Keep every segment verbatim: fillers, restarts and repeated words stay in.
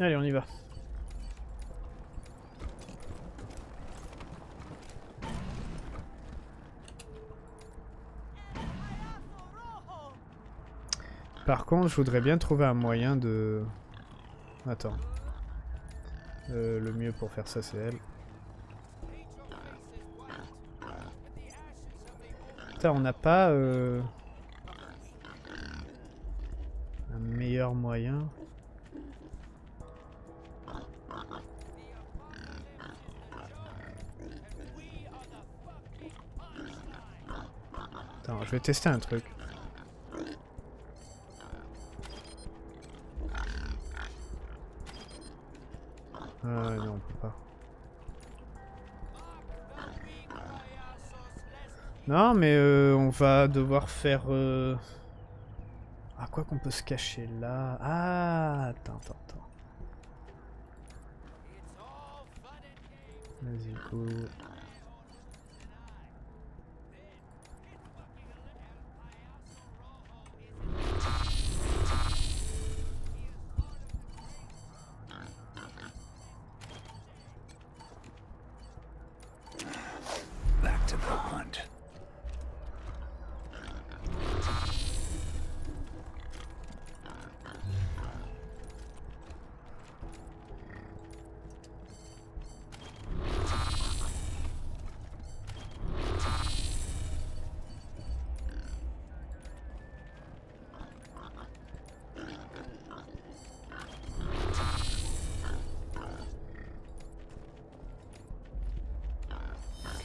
Allez, on y va. Par contre, je voudrais bien trouver un moyen de... Attends. Euh, le mieux pour faire ça, c'est elle. Putain, on n'a pas... Euh... un meilleur moyen. Attends, je vais tester un truc. Ah non, on peut pas. Non, mais euh, on va devoir faire... Euh... Ah, quoi qu'on peut se cacher là... Ah, attends, attends, attends. Vas-y, go.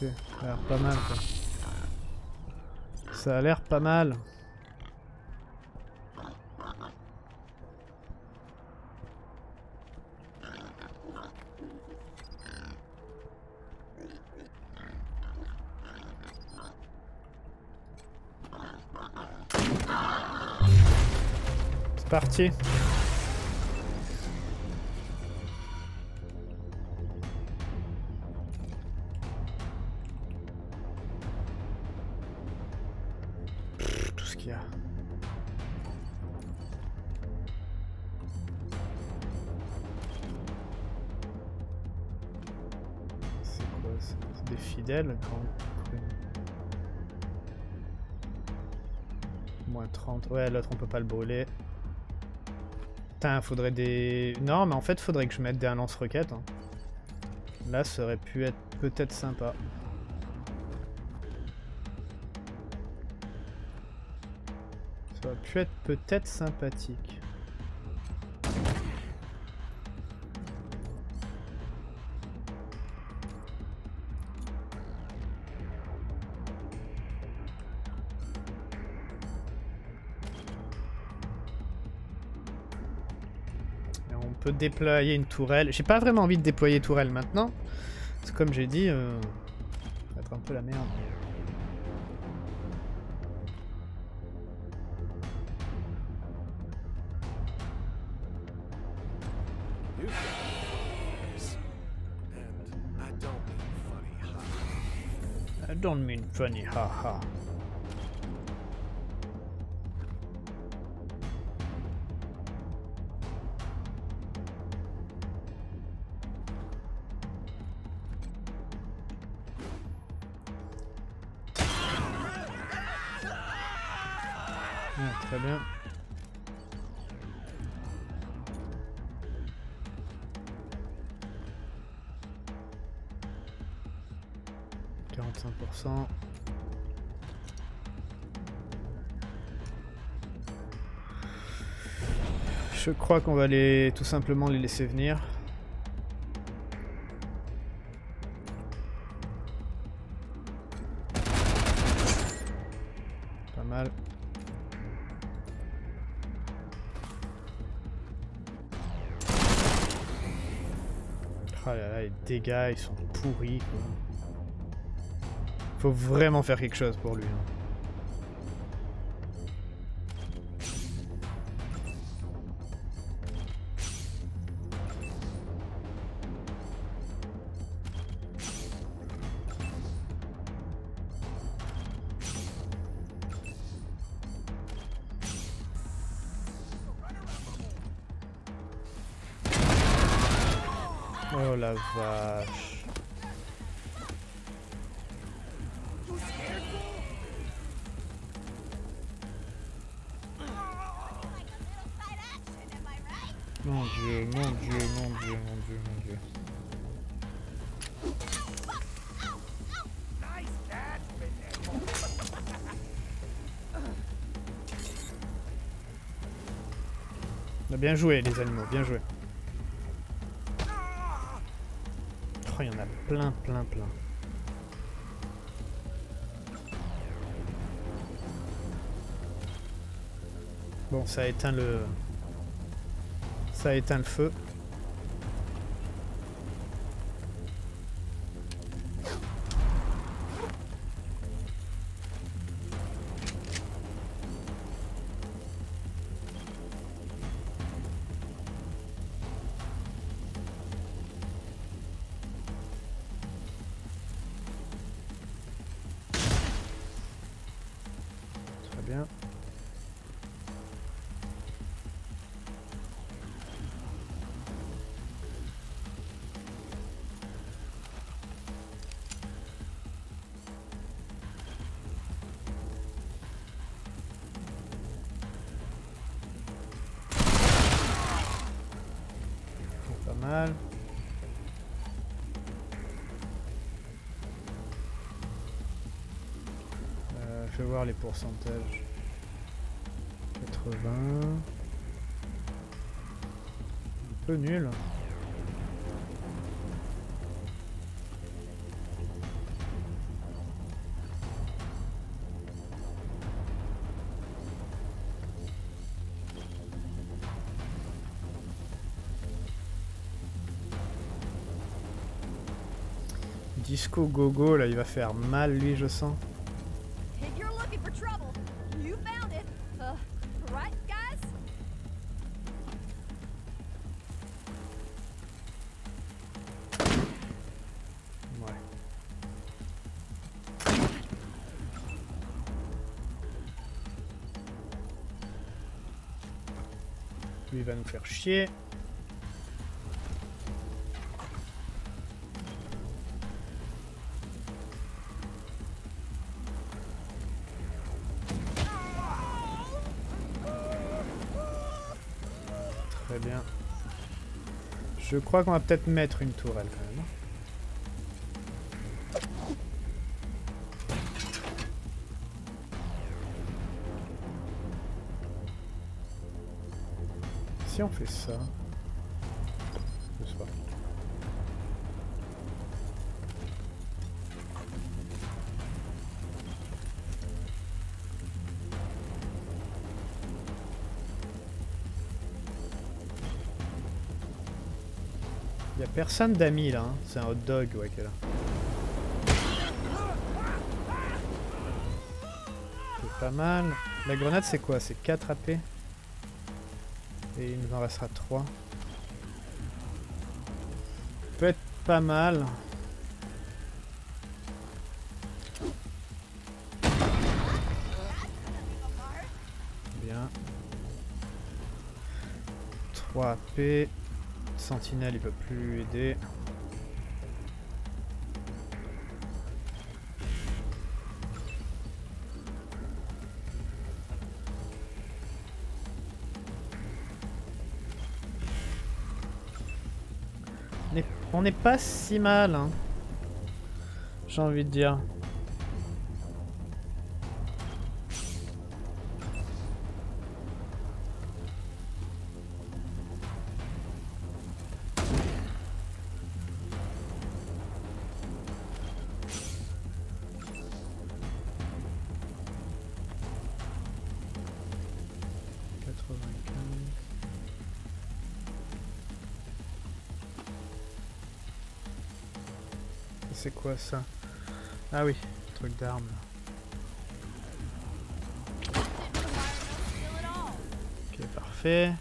Okay. Ça a l'air pas mal quoi. Ça a l'air pas mal. C'est parti. Des fidèles quand... moins trente. Ouais, l'autre on peut pas le brûler. Putain, faudrait des... Non, mais en fait faudrait que je mette des lance-roquettes. Hein. Là, ça aurait pu être peut-être sympa. Ça aurait pu être peut-être sympathique. Déployer une tourelle. J'ai pas vraiment envie de déployer tourelle maintenant. Parce que comme j'ai dit, euh, ça va être un peu la merde. I don't mean funny, haha. Très bien. quarante-cinq pour cent. Je crois qu'on va les, tout simplement les laisser venir. Pas mal. Oh là là, les dégâts, ils sont pourris quoi. Faut vraiment faire quelque chose pour lui. Hein. Oh la vache. Mon dieu, mon dieu, mon dieu, mon dieu, mon dieu. On a bien joué les animaux, bien joué. Oh, il y en a plein, plein, plein. Bon, ça a éteint le... Ça a éteint le feu. Très bien. Mal. Euh, je vais voir les pourcentages. quatre-vingts. Un peu nul. Disco Gogo, là, il va faire mal, lui, je sens. Ouais. Lui, il va nous faire chier. Très bien. Je crois qu'on va peut-être mettre une tourelle quand même. Si on fait ça... Je sais pas. Y'a personne d'amis là, hein. C'est un hot dog ouais qu'elle a. C'est pas mal. La grenade c'est quoi? C'est quatre A P. Et il nous en restera trois. Peut être pas mal. Bien. trois A P. Sentinelle, il peut plus aider. On n'est pas si mal, hein. J'ai envie de dire. C'est quoi ça? Ah oui, truc d'arme. Ok, parfait.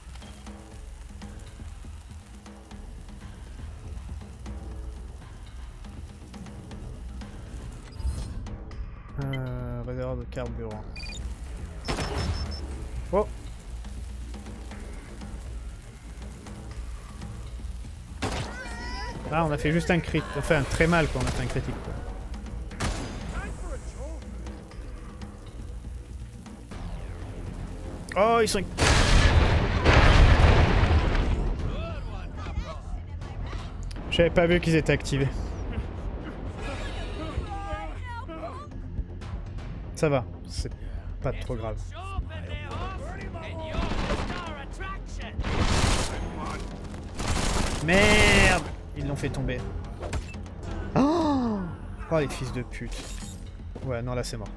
Euh, réservoir de carburant. Oh! Ah, on a fait juste un crit. Enfin, très mal quand on a fait un critique. Quoi. Oh, ils sont... J'avais pas vu qu'ils étaient activés. Ça va, c'est pas trop grave. Merde! Ils l'ont fait tomber. Oh, oh, les fils de pute. Ouais, non, là, c'est mort.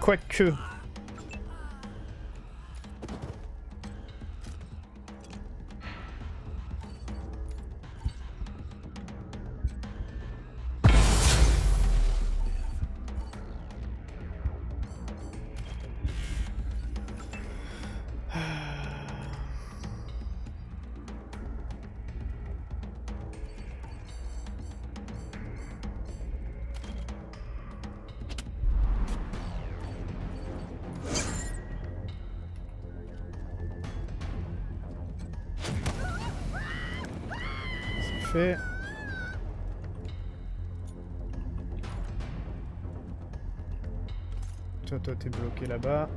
Quoique... Toi, toi, t'es bloqué là-bas.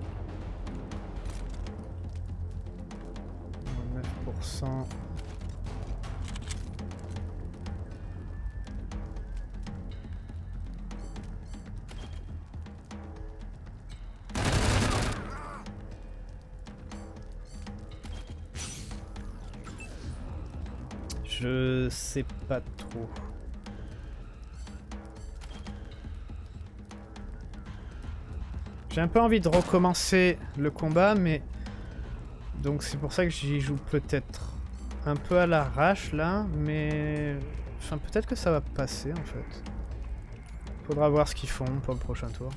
neuf pour cent. Je sais pas trop. J'ai un peu envie de recommencer le combat, mais... Donc c'est pour ça que j'y joue peut-être un peu à l'arrache, là, mais... Enfin, peut-être que ça va passer, en fait. Faudra voir ce qu'ils font pour le prochain tour.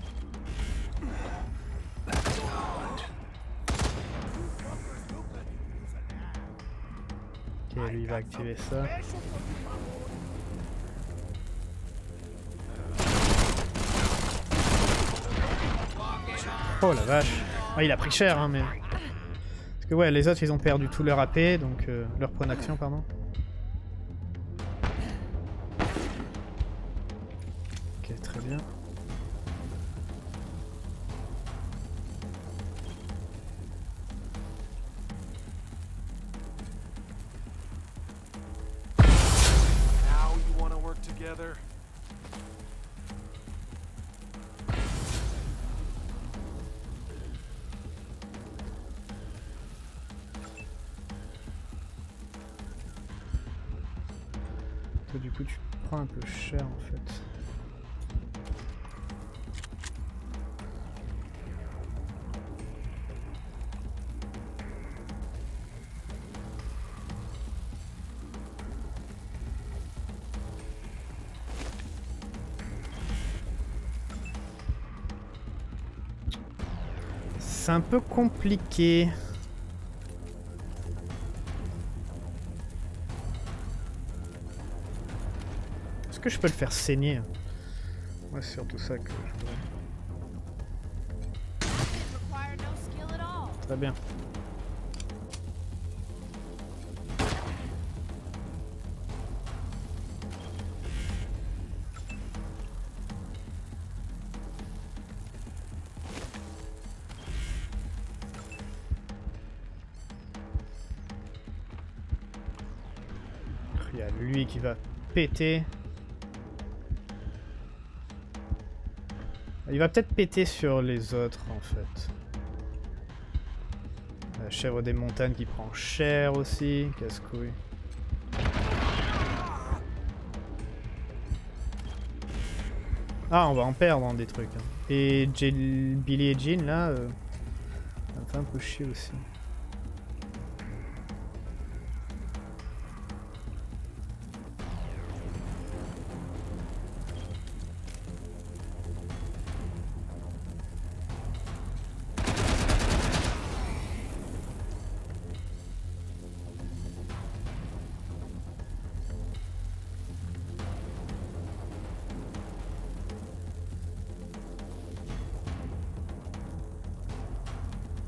Ok, lui, il va activer ça. Oh la vache, oh, il a pris cher hein mais... Parce que ouais les autres ils ont perdu tout leur A P donc euh, leur point d'action pardon. Ok très bien. Du coup tu prends un peu cher en fait. C'est un peu compliqué. Que je peux le faire saigner. Ouais, c'est surtout ça que je peux... Très bien. Il y a lui qui va péter. Il va peut-être péter sur les autres, en fait. La chèvre des montagnes qui prend cher aussi. Casse-couille. Ah, on va en perdre, hein, des trucs. Hein. Et J Billy et Jean, là... Euh, ça me fait un peu chier aussi.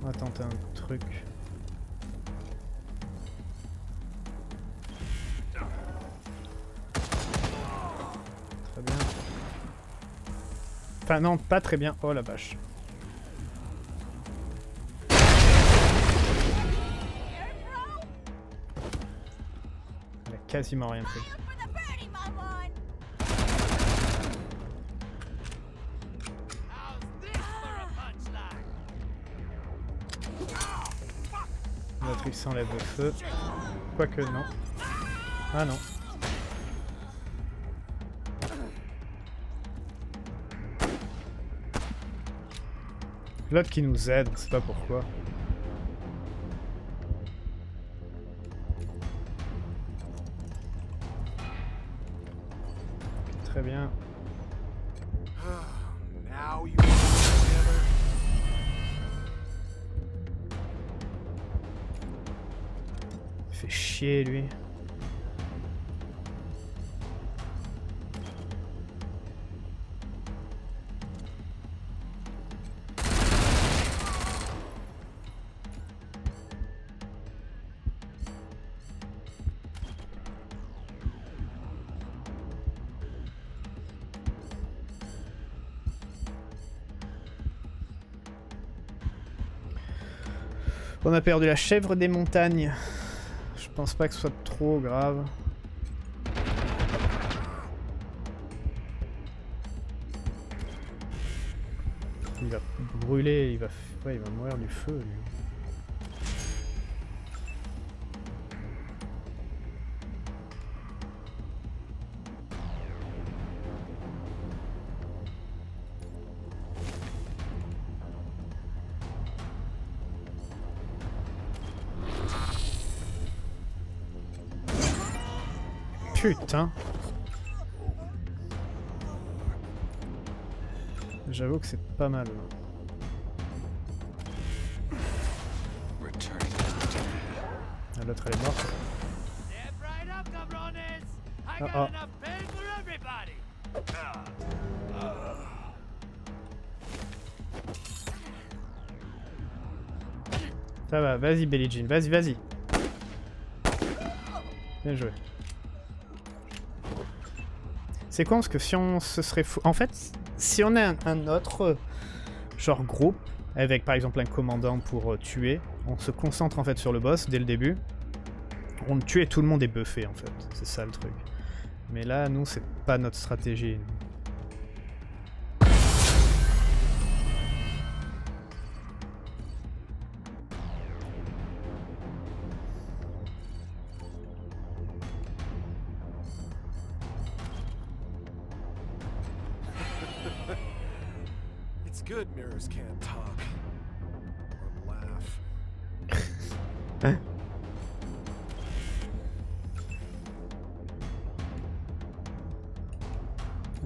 On va tenter un truc. Très bien. Enfin non, pas très bien. Oh la vache. Elle a quasiment rien fait. Il s'enlève le feu. Quoique non. Ah non. L'autre qui nous aide, on ne sait pas pourquoi. Très bien. Fait chier lui. On a perdu la chèvre des montagnes. Je pense pas que ce soit trop grave. Il va brûler, il va, ouais, il va mourir du feu. Putain. J'avoue que c'est pas mal. Ah, l'autre elle est morte. Oh, oh. Ça va, vas-y Billie Jean, vas-y, vas-y. Bien joué. C'est con parce que si on se serait fou... En fait, si on a un, un autre euh, genre groupe, avec par exemple un commandant pour euh, tuer, on se concentre en fait sur le boss dès le début, on le tue et tout le monde est buffé en fait, c'est ça le truc. Mais là, nous, c'est pas notre stratégie. Nous.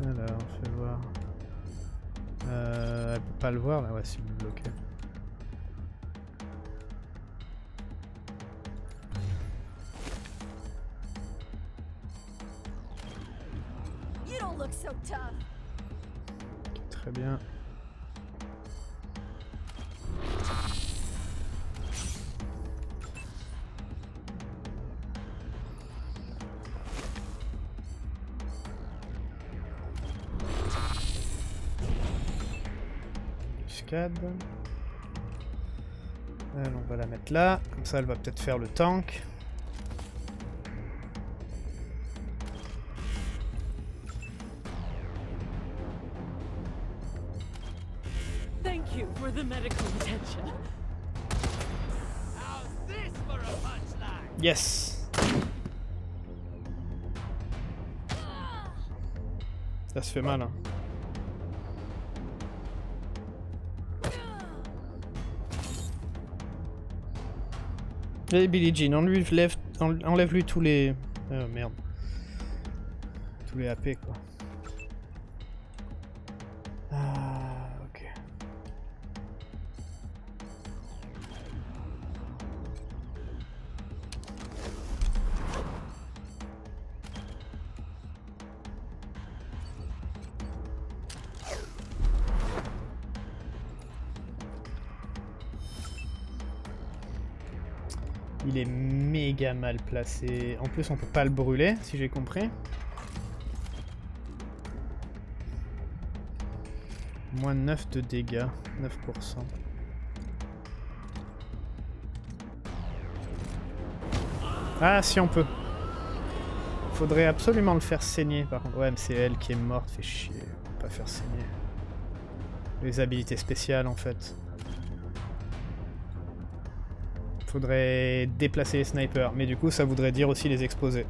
Alors, on fait voir. Euh, elle peut pas le voir là, ouais, si vous le bloquez. Très bien. Alors on va la mettre là, comme ça elle va peut-être faire le tank. Thank you for the medical attention. How's this for a punchline? Yes. Ça se fait mal hein. Allez Billie Jean, enlève, enlève, enlève lui tous les... Euh, merde. Tous les A P quoi. Ah, ok. Il est méga mal placé. En plus, on peut pas le brûler, si j'ai compris. Moins neuf de dégâts, neuf pour cent. Ah, si on peut. Faudrait absolument le faire saigner, par contre. Ouais, mais c'est elle qui est morte, fait chier. On peut pas faire saigner. Les habilités spéciales, en fait. Faudrait déplacer les snipers, mais du coup, ça voudrait dire aussi les exposer.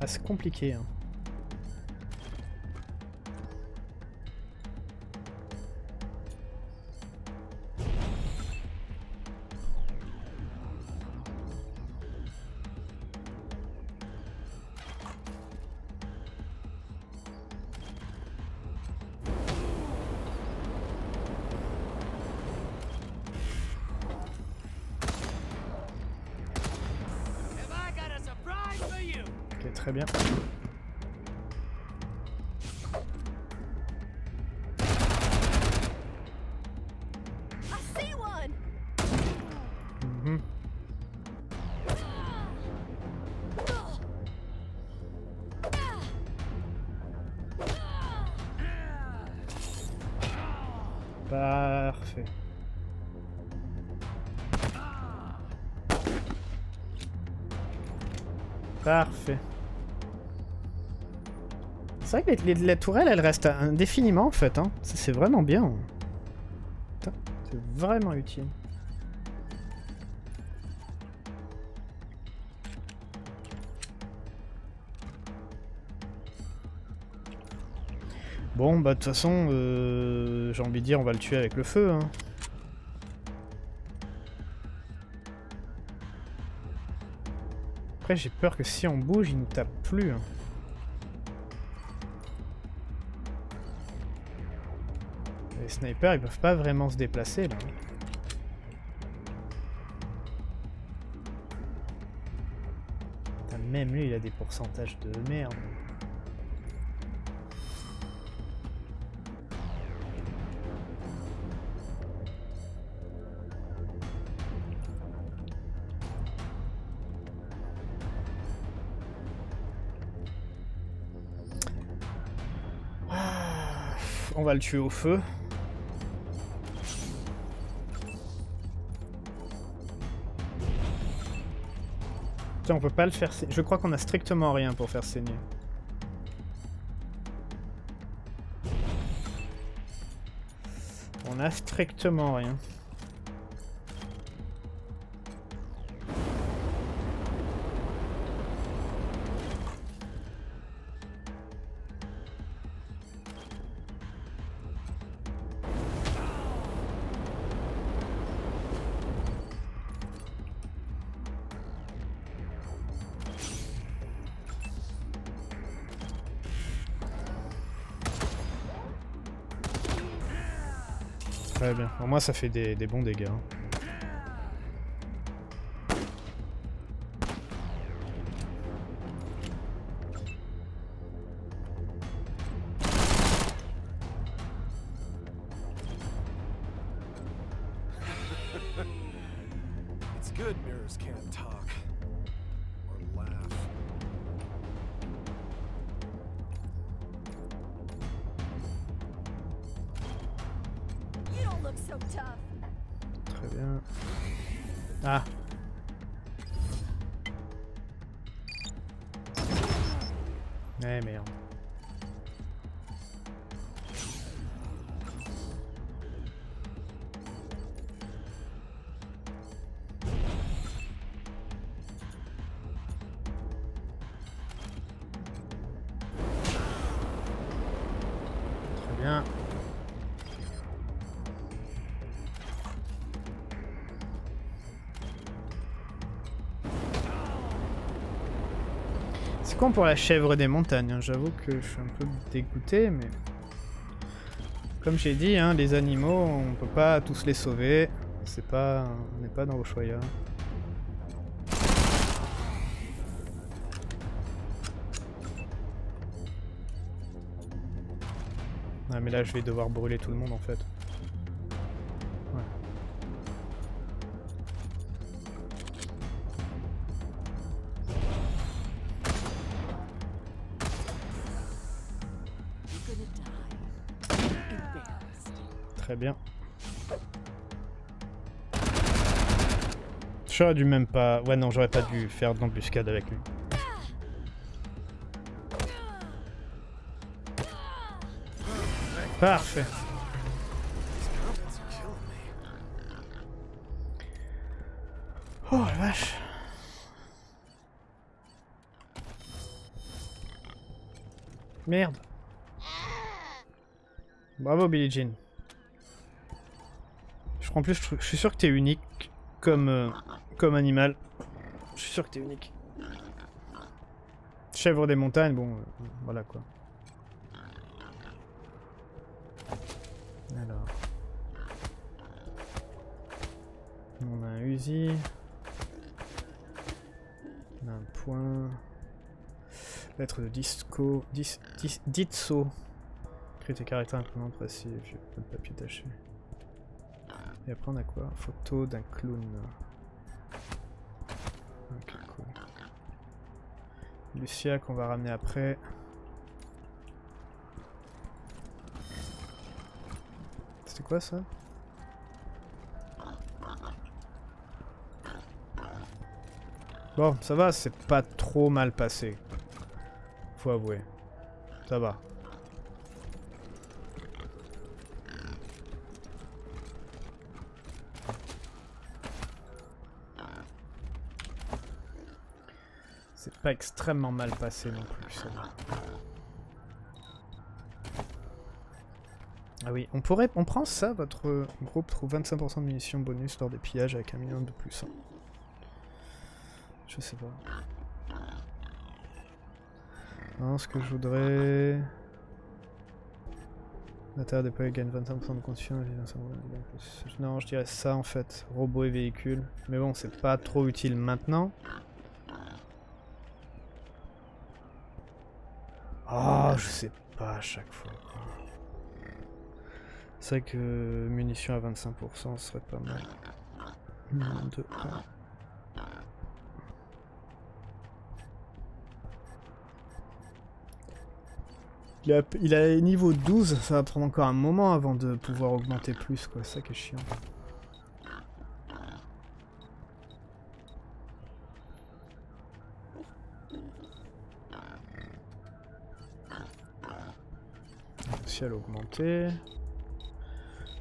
Ah, c'est compliqué, hein. Très bien. Mm-hmm. Parfait. Parfait. C'est vrai que les, la tourelle, elle reste indéfiniment en fait, hein. C'est vraiment bien. C'est vraiment utile. Bon, bah de toute façon, euh, j'ai envie de dire, on va le tuer avec le feu, hein. Après, j'ai peur que si on bouge, il nous tape plus, hein. Les snipers, ils peuvent pas vraiment se déplacer là. Putain, même lui, il a des pourcentages de merde. Ah, on va le tuer au feu. On peut pas le faire saigner. Je crois qu'on a strictement rien pour faire saigner. On a strictement rien. Très bien, au moins ça fait des, des bons dégâts. Hein. Très bien. Ah. Eh merde. Très bien. Pour la chèvre des montagnes, hein. J'avoue que je suis un peu dégoûté, mais comme j'ai dit, hein, les animaux, on peut pas tous les sauver. C'est pas, on n'est pas dans Ushuaïa. Ah mais là je vais devoir brûler tout le monde en fait. Ouais. Très bien. J'aurais dû même pas... Ouais non, j'aurais pas dû faire d'embuscade avec lui. Parfait. Oh la vache. Merde. Bravo Billie Jean. Je crois en plus, je, je suis sûr que t'es unique comme, euh, comme animal. Je suis sûr que t'es unique. Chèvre des montagnes, bon, euh, voilà quoi. Alors, on a un Uzi, on a un point, lettre de disco, dis, dis, ditso, écrit tes caractères imprimants précis, j'ai pas de papier taché. Et après on a quoi? Photo d'un clown. Ok, cool. Lucia qu'on va ramener après. C'est quoi ça? Bon, ça va, c'est pas trop mal passé. Faut avouer. Ça va. C'est pas extrêmement mal passé non plus, ça va. Ah oui, on pourrait, on prend ça, votre groupe trouve vingt-cinq pour cent de munitions bonus lors des pillages avec un million de plus. Hein. Je sais pas. Non, ce que je voudrais... L'intérieur des paysages gagne vingt-cinq pour cent de conditions. Non, je dirais ça en fait, robots et véhicules. Mais bon, c'est pas trop utile maintenant. Oh, je sais pas à chaque fois. C'est vrai que munitions à vingt-cinq pour cent serait pas mal. un, deux, un. Il a, il a niveau douze, ça va prendre encore un moment avant de pouvoir augmenter plus, quoi. Ça qui est chiant. Si elle a augmenté.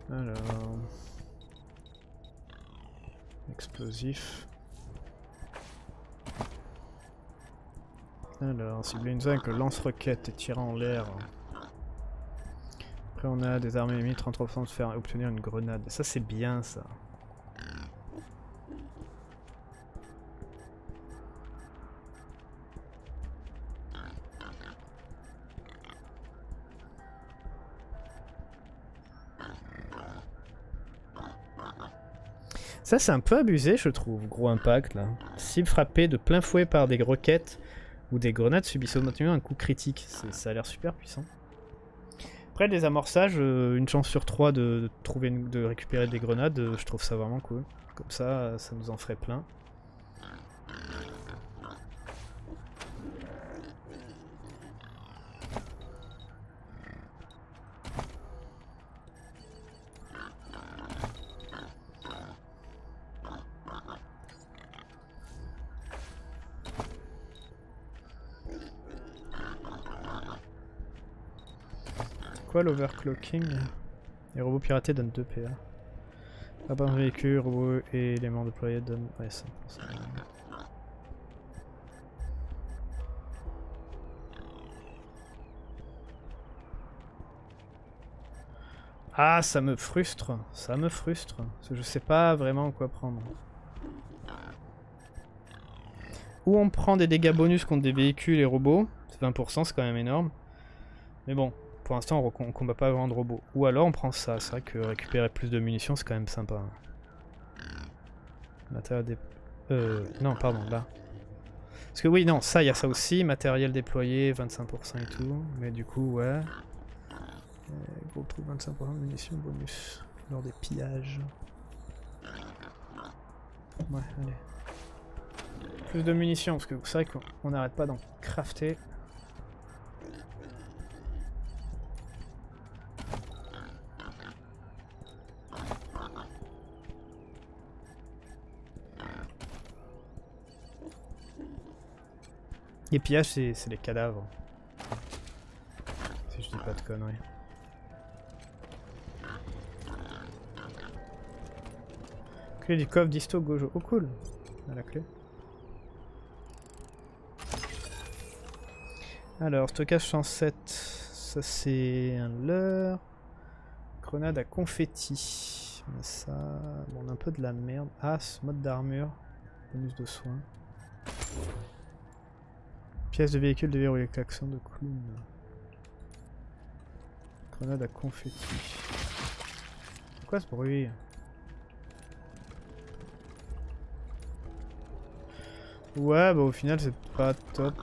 Alors... Explosif. Alors, cibler une zone que lance-roquette et tirer en l'air. Après on a des armes ennemies, trente pour cent de faire obtenir une grenade. Ça c'est bien ça. Ça c'est un peu abusé je trouve, gros impact là. Cible frappée de plein fouet par des roquettes ou des grenades subissent automatiquement un coup critique. Ça a l'air super puissant. Après les amorçages, euh, une chance sur trois de, de, trouver une, de récupérer des grenades, euh, je trouve ça vraiment cool. Comme ça, ça nous en ferait plein. L'overclocking. Les robots piratés donnent deux P A. Ah ben véhicule, robots et éléments déployés donnent... Ouais, ça, ça... Ah, ça me frustre. Ça me frustre. Parce que je sais pas vraiment quoi prendre. Ou on prend des dégâts bonus contre des véhicules et robots. vingt pour cent, c'est quand même énorme. Mais bon. Pour l'instant, on combat pas vraiment de robots. Ou alors on prend ça. C'est vrai que récupérer plus de munitions, c'est quand même sympa. Matériel dé... Euh... Non, pardon, là. Parce que oui, non, ça, il y a ça aussi. Matériel déployé, vingt-cinq pour cent et tout. Mais du coup, ouais. Groupe trouve vingt-cinq pour cent de munitions bonus lors des pillages. Ouais, allez. Plus de munitions, parce que c'est vrai qu'on n'arrête pas d'en crafter. Les pillages, c'est les cadavres. Si je dis pas de conneries. Clé du coffre disto gojo. Oh cool. On a la clé. Alors, stockage cent sept. Ça c'est un leurre. Grenade à confetti. On a ça. Bon, on a un peu de la merde. Ah, ce mode d'armure. Bonus de soins. Pièce de véhicule déverrouillée. Klaxon de clown. Grenade à confetti. Pourquoi ce bruit? Ouais, bah au final c'est pas top.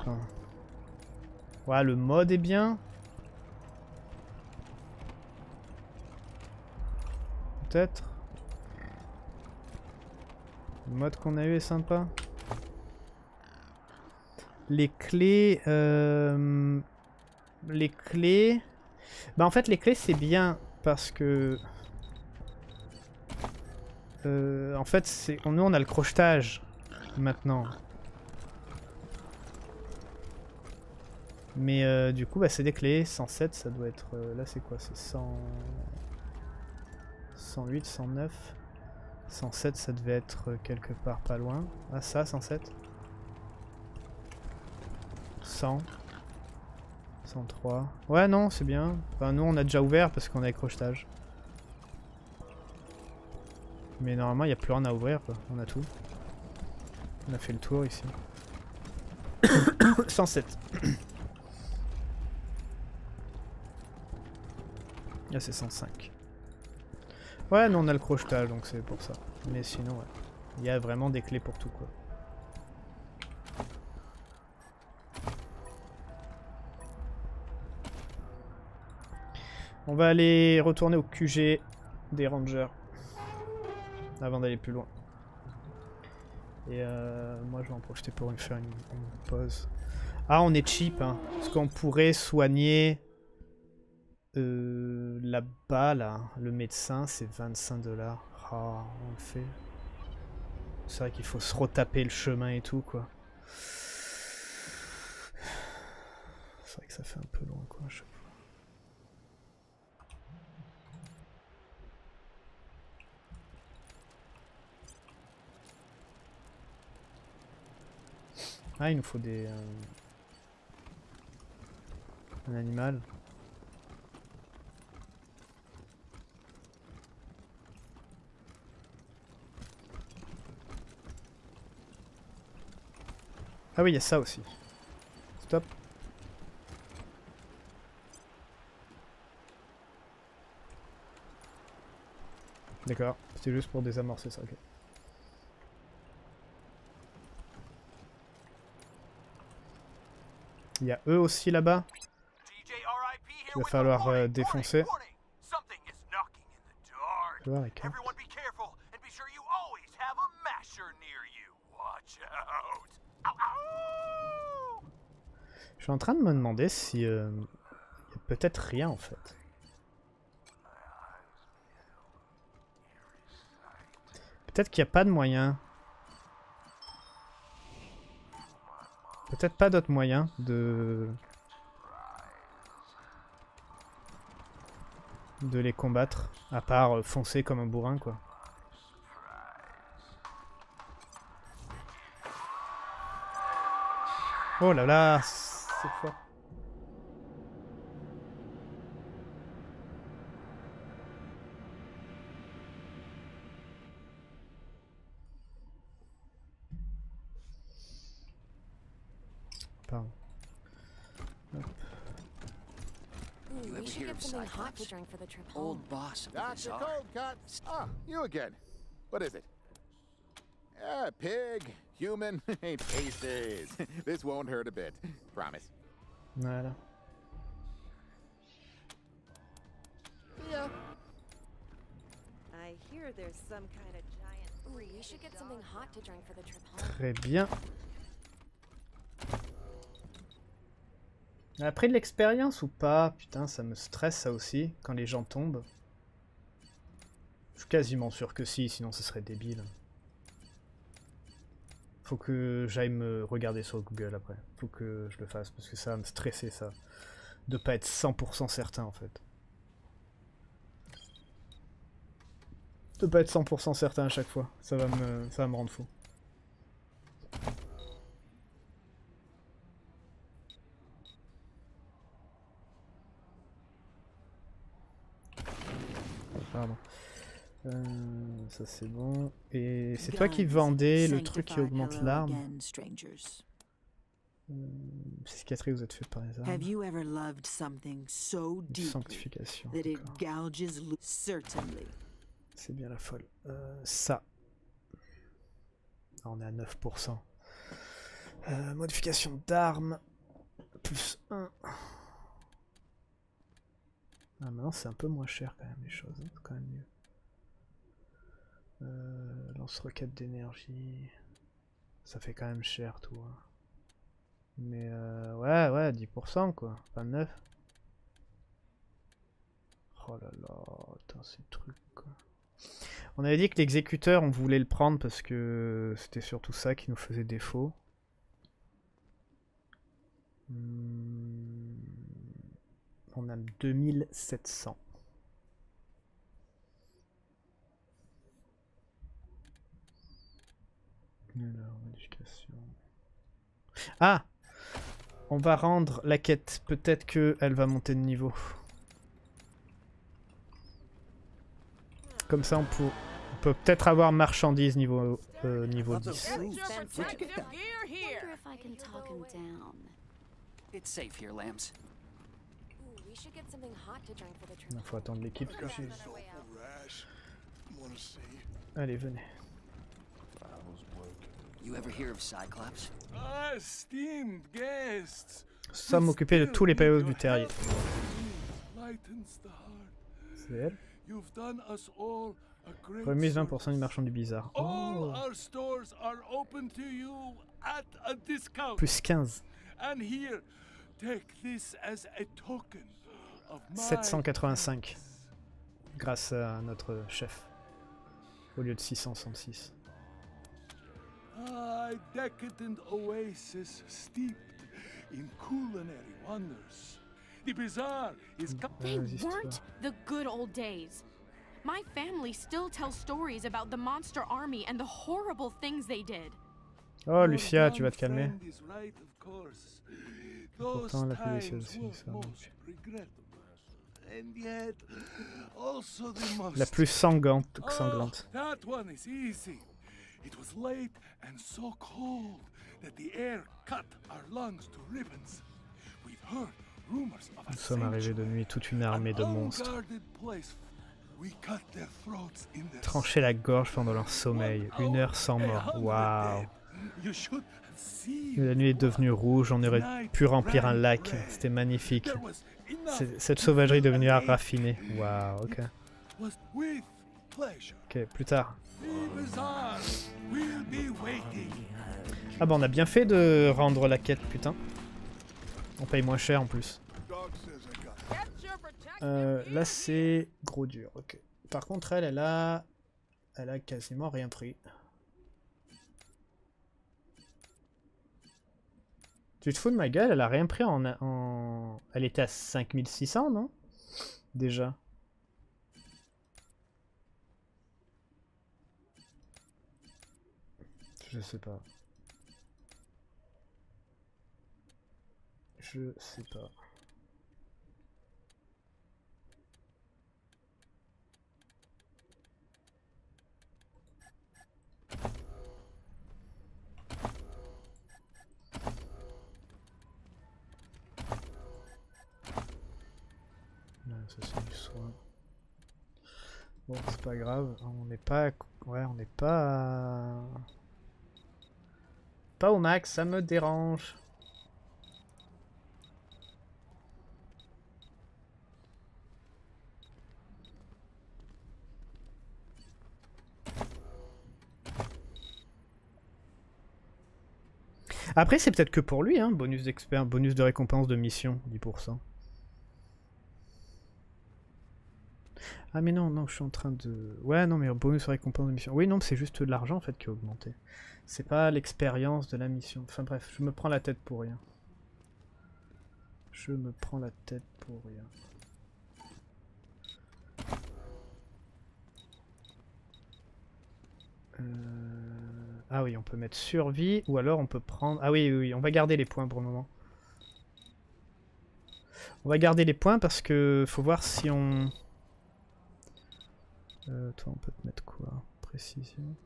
Ouais, le mode est bien. Peut-être. Le mode qu'on a eu est sympa. Les clés... Euh... Les clés... Bah en fait les clés c'est bien parce que... Euh, en fait c'est... Nous on a le crochetage maintenant. Mais euh, du coup, bah, c'est des clés. cent sept, ça doit être... Euh, là, c'est quoi? C'est cent... cent huit, cent neuf. cent sept, ça devait être quelque part pas loin. Ah, ça, cent sept. cent. cent trois. Ouais, non, c'est bien. Enfin, nous, on a déjà ouvert parce qu'on a crochetage. Mais normalement, il n'y a plus rien à ouvrir, quoi. On a tout. On a fait le tour, ici. cent sept. Là c'est cent cinq. Ouais, non, on a le crochetage donc c'est pour ça. Mais sinon, ouais. Il y a vraiment des clés pour tout quoi. On va aller retourner au Q G des Rangers. Avant d'aller plus loin. Et euh, moi je vais en profiter pour me faire une, une pause. Ah, on est cheap hein. Parce qu'on pourrait soigner. Euh, là-bas, là, le médecin, c'est vingt-cinq dollars. Oh, on le fait. C'est vrai qu'il faut se retaper le chemin et tout, quoi. C'est vrai que ça fait un peu loin, quoi, je sais pas. Ah, il nous faut des... Euh, un animal. Ah oui, il y a ça aussi. Stop. D'accord, c'était juste pour désamorcer ça, ok. Il y a eux aussi là-bas. Il va falloir euh, défoncer. Je vais voir les cartes. Je suis en train de me demander si euh, y a peut-être rien en fait. Peut-être qu'il n'y a pas de moyen. Peut-être pas d'autre moyen de... de les combattre, à part euh, foncer comme un bourrin quoi. Oh là là, c'est fort. Pardon. Hop. You appear of such old boss of the bazaar. Doctor Coldcut. Ah, you again. What is it? Ah, pig, human, pasties. This won't hurt a bit, promise. Voilà. ya. Très bien. On a pris de l'expérience ou pas? Putain, ça me stresse ça aussi, quand les gens tombent. Je suis quasiment sûr que si, sinon ce serait débile. Faut que j'aille me regarder sur Google après. Faut que je le fasse, parce que ça va me stresser ça. De pas être cent pour cent certain en fait. De pas être cent pour cent certain à chaque fois. Ça va me, ça va me rendre fou. Pardon. Euh, ça c'est bon. Et c'est toi qui vendais le truc qui augmente l'arme. Euh, cicatrice, vous êtes fait par les armes. Sanctification. C'est bien la folle. Euh, ça. On est à neuf pour cent. Euh, modification d'armes. plus un. Ah, maintenant c'est un peu moins cher quand même les choses, hein. C'est quand même mieux. Euh, lance-roquette d'énergie, ça fait quand même cher tout. Hein. Mais euh, ouais, ouais, dix pour cent quoi, vingt-neuf. Oh là là, putain, ces trucs quoi. On avait dit que l'exécuteur on voulait le prendre parce que c'était surtout ça qui nous faisait défaut. Hmm. On a deux mille sept cents. Alors, modification. Ah, on va rendre la quête. Peut-être qu'elle va monter de niveau. Comme ça, on peut, on peut peut-être avoir marchandises niveau, euh, niveau dix. Il faut attendre l'équipe. Allez, venez. Nous sommes occupés de tous les paillots du terrier. C'est elle. Remise vingt pour cent du marchand du bizarre. Oh. plus quinze. sept cent quatre-vingt-cinq grâce à notre chef au lieu de six cent soixante-six. Ah, decadent oasis steeped in culinary wonders. The bazaar is they weren't the good old days. My family still tells stories about the monster army and the horrible things they did. Oh Lucia, tu vas te calmer. Pourtant, la police aussi, ça. La plus sanglante, sanglante. Nous sommes arrivés de nuit, toute une armée de monstres. Trancher la gorge pendant leur sommeil, une heure sans mort. Waouh. La nuit est devenue rouge, on aurait pu remplir un lac, c'était magnifique. Cette sauvagerie est devenue raffinée. Waouh, ok. Ok, plus tard. Ah bah on a bien fait de rendre la quête, putain. On paye moins cher en plus. Euh, là c'est gros dur, ok. Par contre elle, elle a... Elle a quasiment rien pris. Tu te fous de ma gueule, elle a rien pris en... en... Elle était à cinq mille six cents, non? Déjà. Je sais pas. Je sais pas. Ça c'est du soin. Bon, c'est pas grave, on n'est pas... Ouais, on n'est pas... Pas au max, ça me dérange. Après, c'est peut-être que pour lui, hein, bonus d'expert, bonus de récompense de mission, dix pour cent. Ah mais non, non, je suis en train de... Ouais, non, mais bonus récompense de mission. Oui, non, c'est juste l'argent, en fait, qui a augmenté. C'est pas l'expérience de la mission. Enfin bref, je me prends la tête pour rien. Je me prends la tête pour rien. Euh... Ah oui, on peut mettre survie, ou alors on peut prendre... Ah oui, oui, oui, on va garder les points pour le moment. On va garder les points parce que faut voir si on... Euh, toi, on peut te mettre quoi? Précision.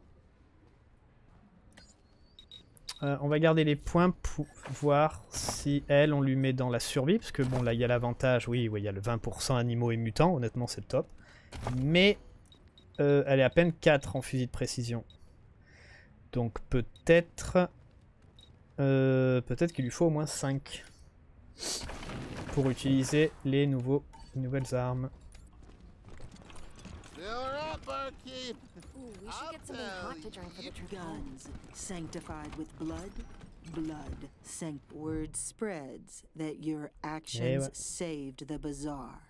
Euh, on va garder les points pour voir si elle, on lui met dans la survie. Parce que bon, là, il y a l'avantage. Oui, oui, il y a le vingt pour cent animaux et mutants. Honnêtement, c'est le top. Mais euh, elle est à peine quatre en fusil de précision. Donc peut-être... Euh, peut-être qu'il lui faut au moins cinq. Pour utiliser les nouveaux, nouvelles armes. Ooh, we should get something hot to drink for the trip. Guns sanctified with blood, blood sanct. Word spreads that your actions yeah. saved the bazaar,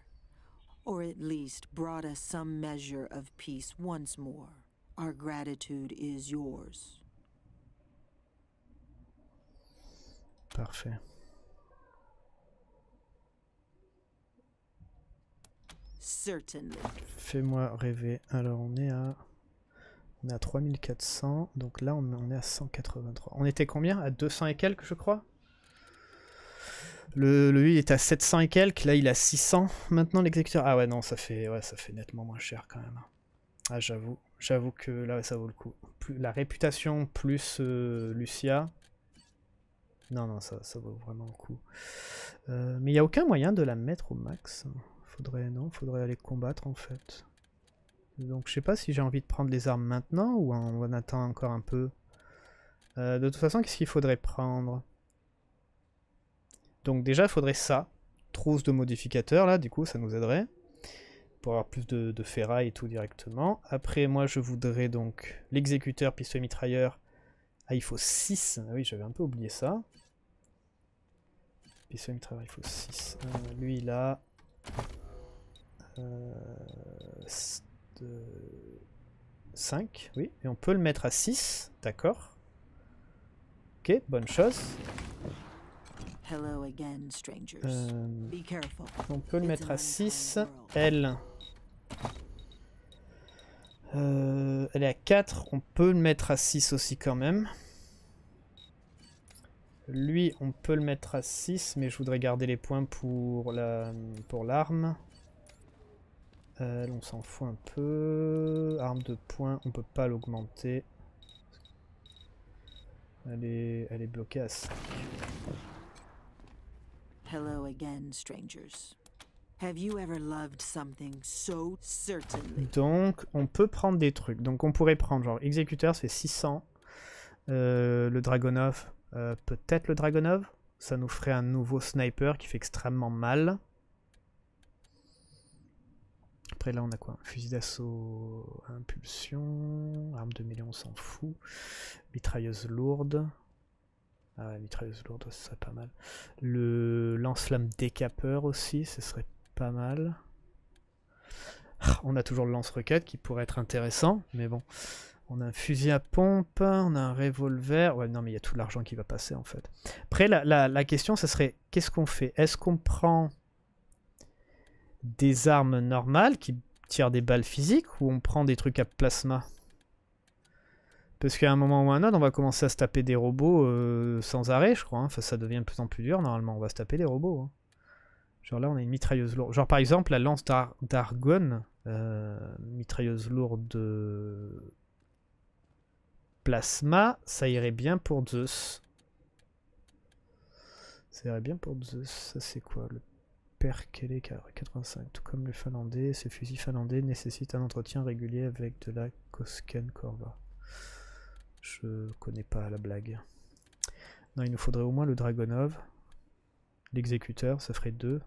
or at least brought us some measure of peace once more. Our gratitude is yours. Parfait. Fais-moi rêver. Alors on est à on est à trois mille quatre cents, donc là on est à cent quatre-vingt-trois. On était combien? À deux cents et quelques, je crois. Le, le lui est à sept cents et quelques, là il est à six cents. Maintenant l'exécuteur. Ah ouais non, ça fait ouais, ça fait nettement moins cher quand même. Ah j'avoue, j'avoue que là ça vaut le coup. Plus, la réputation plus euh, Lucia. Non non, ça ça vaut vraiment le coup. Euh, mais il n'y a aucun moyen de la mettre au max. Faudrait, non, faudrait aller combattre en fait. Donc je sais pas si j'ai envie de prendre les armes maintenant ou on attend encore un peu. Euh, de toute façon, qu'est-ce qu'il faudrait prendre? Donc déjà, il faudrait ça. Trousse de modificateurs, là, du coup, ça nous aiderait. Pour avoir plus de, de ferraille et tout directement. Après, moi, je voudrais donc l'exécuteur, pistolet mitrailleur. Ah, il faut six. Ah oui, j'avais un peu oublié ça. Pistolet mitrailleur, il faut six. Euh, lui, là... cinq, oui, et on peut le mettre à six, d'accord. Ok, bonne chose. Euh, on peut le mettre à six. Elle euh, elle est à quatre, on peut le mettre à six aussi quand même. Lui, on peut le mettre à six, mais je voudrais garder les points pour la pour l'arme. Euh, on s'en fout un peu. Arme de poing, on peut pas l'augmenter. Elle est, elle est bloquée à cinq. Hello again, strangers. Have you ever loved something so certainly? Donc, on peut prendre des trucs. Donc, on pourrait prendre genre exécuteur, c'est six cents. Euh, le Dragonov. Euh, peut-être le Dragonov, ça nous ferait un nouveau sniper qui fait extrêmement mal. Après là on a quoi? Un fusil d'assaut, impulsion, arme de mêlée on s'en fout, mitrailleuse lourde, ah ouais, mitrailleuse lourde ça serait pas mal. Le lance-flamme décapeur aussi, ce serait pas mal. On a toujours le lance-roquette qui pourrait être intéressant, mais bon. On a un fusil à pompe, on a un revolver. Ouais, non, mais il y a tout l'argent qui va passer, en fait. Après, la, la, la question, ça serait, qu'est-ce qu'on fait? Est-ce qu'on prend des armes normales qui tirent des balles physiques ou on prend des trucs à plasma? Parce qu'à un moment ou à un autre, on va commencer à se taper des robots euh, sans arrêt, je crois. Hein. Enfin, ça devient de plus en plus dur, normalement. On va se taper des robots. Hein. Genre là, on a une mitrailleuse lourde. Genre, par exemple, la lance d'Ar- d'Argonne, euh, mitrailleuse lourde... Euh... Plasma, ça irait bien pour Zeus. Ça irait bien pour Zeus. Ça c'est quoi? Le Perkele quatre-vingt-cinq. Tout comme le Finlandais, ce fusil finlandais nécessite un entretien régulier avec de la Kosken Korva. Je connais pas la blague. Non, il nous faudrait au moins le Dragonov. L'exécuteur, ça ferait deux.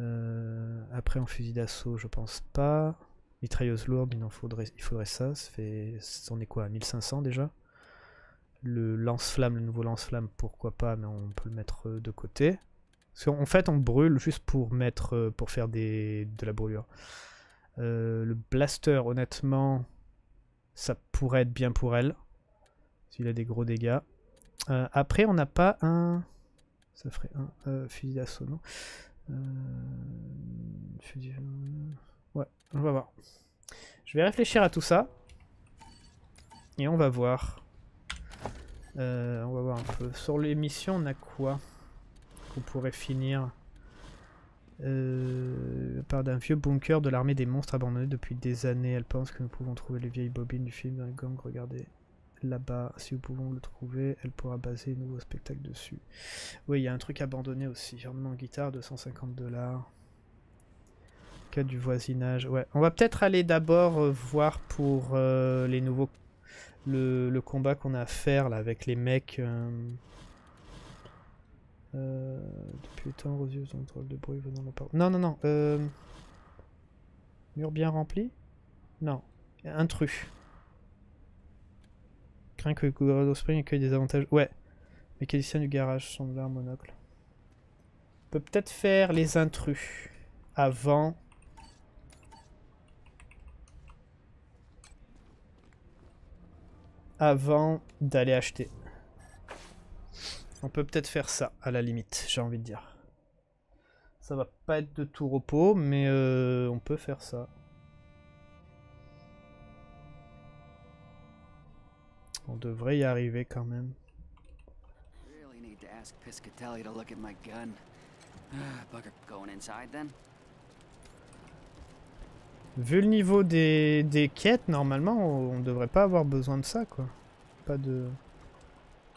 Euh, après en fusil d'assaut, je pense pas. Mitrailleuse lourde, il en faudrait, il faudrait ça, ça fait, on est quoi à mille cinq cents déjà? le lance-flamme, le nouveau lance-flamme, pourquoi pas, mais on peut le mettre de côté. Parce qu'en fait, on brûle juste pour mettre, pour faire des, de la brûlure. Euh, le blaster, honnêtement, ça pourrait être bien pour elle. S'il a des gros dégâts. Euh, après, on n'a pas un... Ça ferait un euh, fusil d'assaut, non euh... Fusil... Ouais, on va voir. Je vais réfléchir à tout ça. Et on va voir. Euh, on va voir un peu. Sur les missions, on a quoi qu'on pourrait finir euh, par d'un vieux bunker de l'armée des monstres abandonnés depuis des années. Elle pense que nous pouvons trouver les vieilles bobines du film d'un gang. Regardez là-bas. Si nous pouvons le trouver, elle pourra baser un nouveau spectacle dessus. Oui, il y a un truc abandonné aussi. Rendement guitare, deux cent cinquante dollars. Cas du voisinage. Ouais, on va peut-être aller d'abord euh, voir pour euh, les nouveaux... Le, le combat qu'on a à faire là avec les mecs. Euh, euh, depuis le temps, aux yeux, on trouve de bruit venant de la part. Non, non, non. Euh, mur bien rempli? Non. Intrus. Crains que Colorado Spring accueille des avantages. Ouais. Mécanicien du garage, sembleur, monocle. On peut peut-être faire les intrus avant. Avant d'aller acheter. On peut peut-être faire ça, à la limite, j'ai envie de dire. Ça va pas être de tout repos, mais euh, on peut faire ça. On devrait y arriver quand même. Vu le niveau des, des quêtes, normalement, on devrait pas avoir besoin de ça, quoi. Pas de,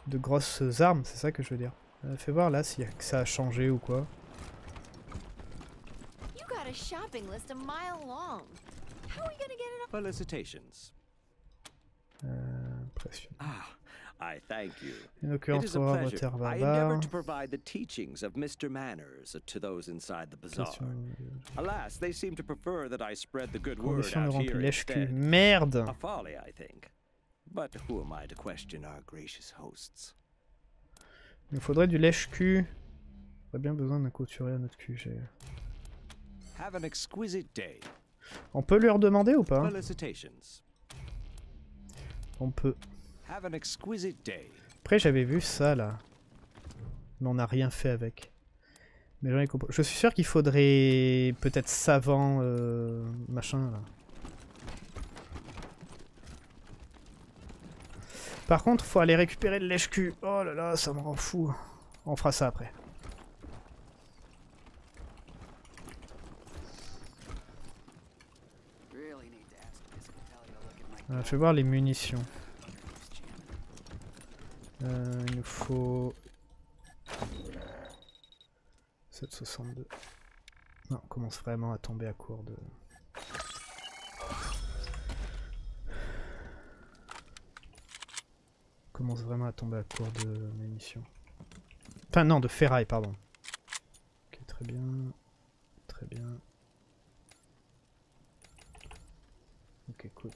de grosses armes, c'est ça que je veux dire. Euh, fais voir, là, si ça a changé ou quoi. Euh, impressionnant. I thank you. It is a pleasure. I endeavor to provide the teachings of Mister Manners to those inside the bazaar. Alas, they seem to prefer that I spread the good word out here instead. Merde. A folly, I think. But who am I to question our gracious hosts? Il nous faudrait du lèche-cul. On a bien besoin d'un couturier à notre cul. Have an exquisite day. On peut leur demander ou pas? On peut. Après j'avais vu ça là, mais on n'a rien fait avec. Mais j'en ai compris. Je suis sûr qu'il faudrait peut-être savant euh, machin là. Par contre faut aller récupérer le lèche-cul. Oh là là, ça me rend fou. On fera ça après. Euh, je vais voir les munitions. Euh, il nous faut sept cent soixante-deux. Non, on commence vraiment à tomber à court de... On commence vraiment à tomber à court de munitions. Enfin non, de ferraille, pardon. Ok, très bien. Très bien. Ok, cool.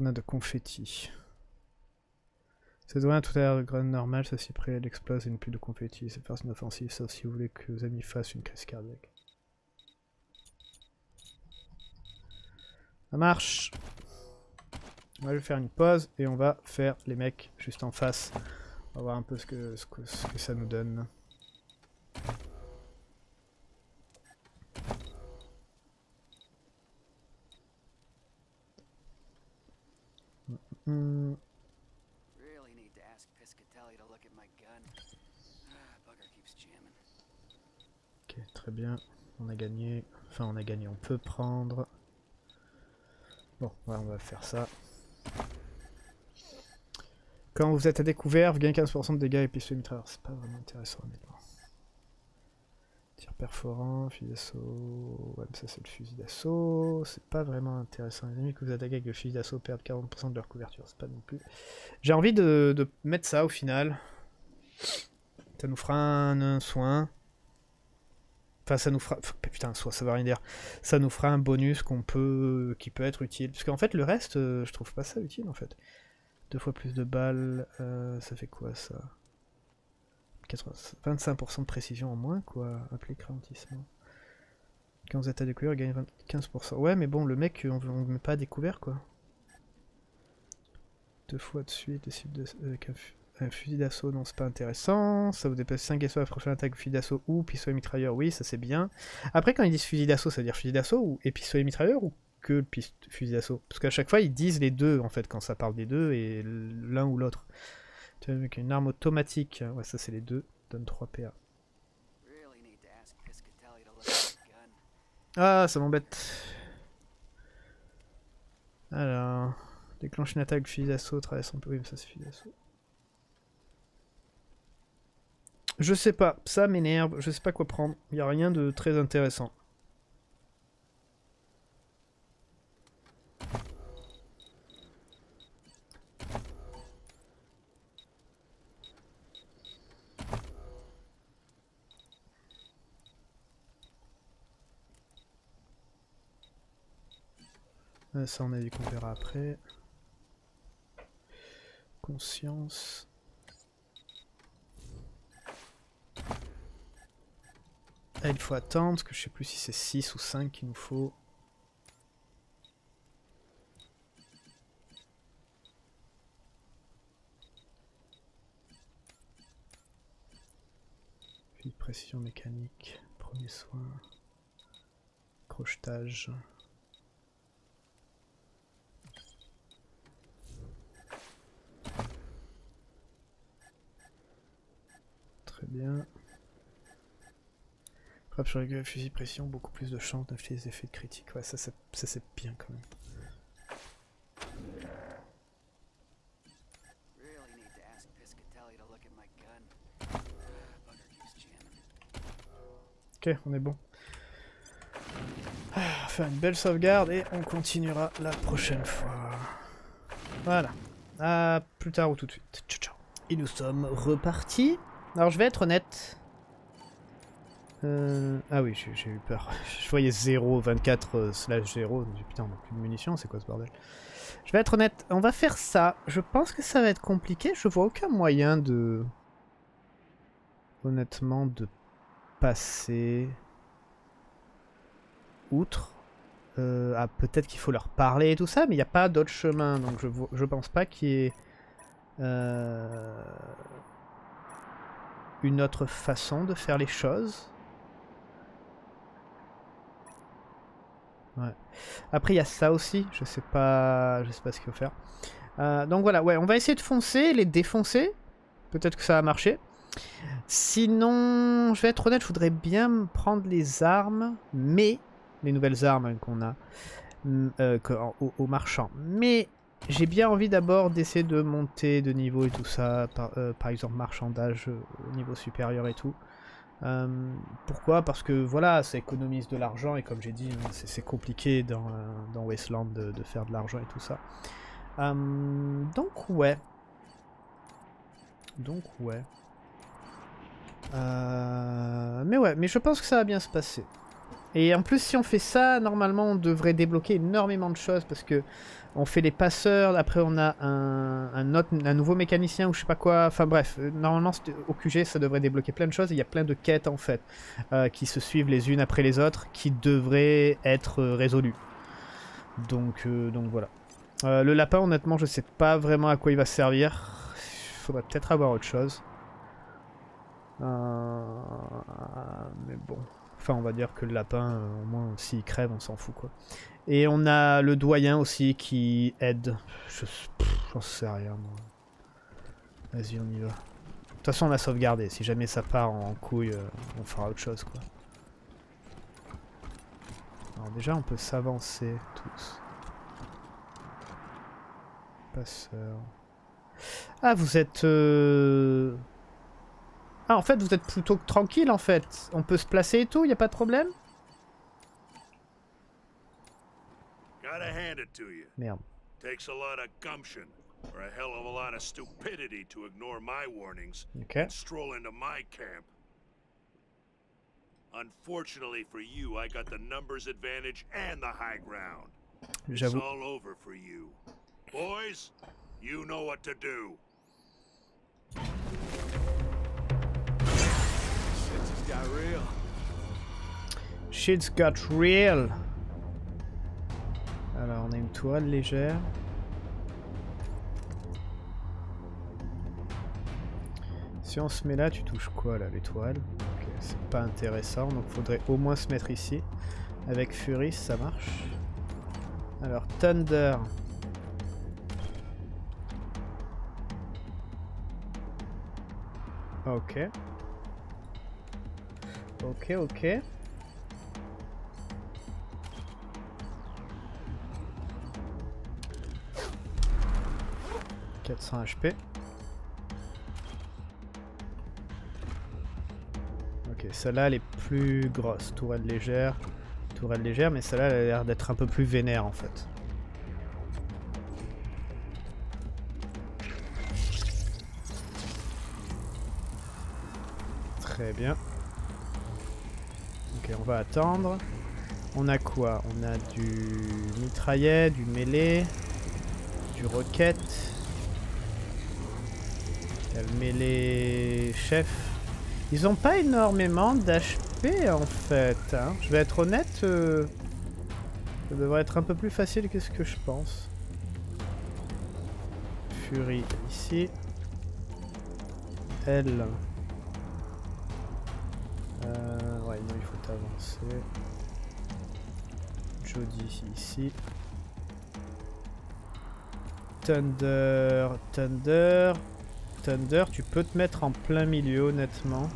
De confetti. C'est dommage tout à l'heure de grenade normale, ceci près, elle explose et une pluie de confetti. C'est pas une offensive, sauf si vous voulez que vos amis fassent une crise cardiaque. Ça marche. Moi je vais faire une pause et on va faire les mecs juste en face. On va voir un peu ce que, ce que, ce que ça nous donne. Ok, très bien, on a gagné, enfin on a gagné, on peut prendre. Bon, ouais, on va faire ça. Quand vous êtes à découvert, vous gagnez quinze pour cent de dégâts et puis semi-traverse. C'est pas vraiment intéressant honnêtement. Tir perforant, fusil d'assaut. Ouais, mais ça c'est le fusil d'assaut. C'est pas vraiment intéressant. Les ennemis que vous attaquez avec le fusil d'assaut perdent quarante pour cent de leur couverture. C'est pas non plus. J'ai envie de, de mettre ça au final. Ça nous fera un, un soin. Enfin, ça nous fera. Enfin, putain, soit ça va rien dire. Ça nous fera un bonus qu'on peut, qui peut être utile. Parce qu'en fait, le reste, euh, je trouve pas ça utile en fait. Deux fois plus de balles, euh, ça fait quoi ça? vingt-cinq pour cent de précision en moins, quoi. Applique ralentissement. Quand vous êtes à découvert, gagnez quinze pour cent. Ouais, mais bon, le mec, on ne met pas à découvert, quoi. Deux fois de suite, des cibles de, avec un, un fusil d'assaut, non, c'est pas intéressant. Ça vous déplace cinq S O à la prochaine attaque, fusil d'assaut ou pistolet mitrailleur, oui, ça c'est bien. Après, quand ils disent fusil d'assaut, ça veut dire fusil d'assaut ou et pistolet mitrailleur ou que le fusil d'assaut? Parce qu'à chaque fois, ils disent les deux, en fait, quand ça parle des deux, et l'un ou l'autre. Avec une arme automatique, ouais, ça c'est les deux, donne trois P A. Ah, ça m'embête. Alors, déclenche une attaque, fusil d'assaut, traverse un peu. Oui, mais ça c'est fusil d'assaut. Je sais pas, ça m'énerve, je sais pas quoi prendre, il n'y a rien de très intéressant. Ça on a dit qu'on verra après. Conscience. Là il faut attendre, parce que je sais plus si c'est six ou cinq qu'il nous faut. Puis précision mécanique, premier soin, crochetage. Bien. Frappe sur le fusil pression, beaucoup plus de chance d'acheter les effets de critique. Ouais, ça, ça, ça c'est bien quand même. Ok, on est bon. Ah, faire une belle sauvegarde et on continuera la prochaine fois. Voilà. À plus tard ou tout de suite. Ciao, ciao. Et nous sommes repartis. Alors je vais être honnête. Euh... Ah oui, j'ai eu peur. Je voyais zéro, vingt-quatre, zéro. Putain, on n'a plus de munitions, c'est quoi ce bordel? Je vais être honnête, on va faire ça. Je pense que ça va être compliqué. Je vois aucun moyen de... Honnêtement, de passer... Outre. Euh... Ah, peut-être qu'il faut leur parler et tout ça, mais il n'y a pas d'autre chemin. Donc je, vois... je pense pas qu'il y ait... Euh... une autre façon de faire les choses. Ouais. Après il y a ça aussi, je sais pas, je sais pas ce qu'il faut faire. Euh, donc voilà, ouais, on va essayer de foncer, les défoncer. Peut-être que ça va marcher. Sinon, je vais être honnête, je voudrais bien prendre les armes, mais les nouvelles armes qu'on a euh, aux, aux marchands. Mais j'ai bien envie d'abord d'essayer de monter de niveau et tout ça, par, euh, par exemple marchandage euh, au niveau supérieur et tout. Euh, pourquoi? Parce que voilà, ça économise de l'argent et comme j'ai dit, c'est compliqué dans, euh, dans Wasteland de, de faire de l'argent et tout ça. Euh, donc ouais. Donc ouais. Euh, mais ouais, mais je pense que ça va bien se passer. Et en plus, si on fait ça, normalement, on devrait débloquer énormément de choses parce que on fait les passeurs. Après, on a un, un, autre, un nouveau mécanicien ou je sais pas quoi. Enfin bref, normalement, au Q G, ça devrait débloquer plein de choses. Il y a plein de quêtes en fait euh, qui se suivent les unes après les autres, qui devraient être résolues. Donc, euh, donc voilà. Euh, le lapin, honnêtement, je sais pas vraiment à quoi il va servir. Il faudrait peut-être avoir autre chose. Euh, mais bon. Enfin, on va dire que le lapin, euh, au moins, s'il crève, on s'en fout, quoi. Et on a le doyen aussi qui aide. Je j'en sais rien, moi. Vas-y, on y va. De toute façon, on a sauvegardé. Si jamais ça part en couille, euh, on fera autre chose, quoi. Alors déjà, on peut s'avancer, tous. Passeur. Ah, vous êtes... Euh... Ah, en fait, vous êtes plutôt tranquille, en fait. On peut se placer et tout, y a pas de problème. Merde. Okay. J'avoue. Shit's got real. Alors on a une toile légère. Si on se met là, tu touches quoi là, l'étoile? Ok, c'est pas intéressant, donc faudrait au moins se mettre ici. Avec Fury, ça marche. Alors Thunder. Ok. Ok, ok. quatre cents H P. Ok, celle-là, elle est plus grosse. Tourelle légère. Tourelle légère, mais celle-là, elle a l'air d'être un peu plus vénère, en fait. Très bien. Ok, on va attendre. On a quoi? On a du mitraillet, du mêlé, du roquette. Calmer les chefs. Ils ont pas énormément d'H P en fait. Hein. Je vais être honnête. Euh, ça devrait être un peu plus facile que ce que je pense. Fury ici. L. Euh, ouais, non, il faut avancer. Jody ici. Thunder. Thunder. Thunder, tu peux te mettre en plein milieu, honnêtement.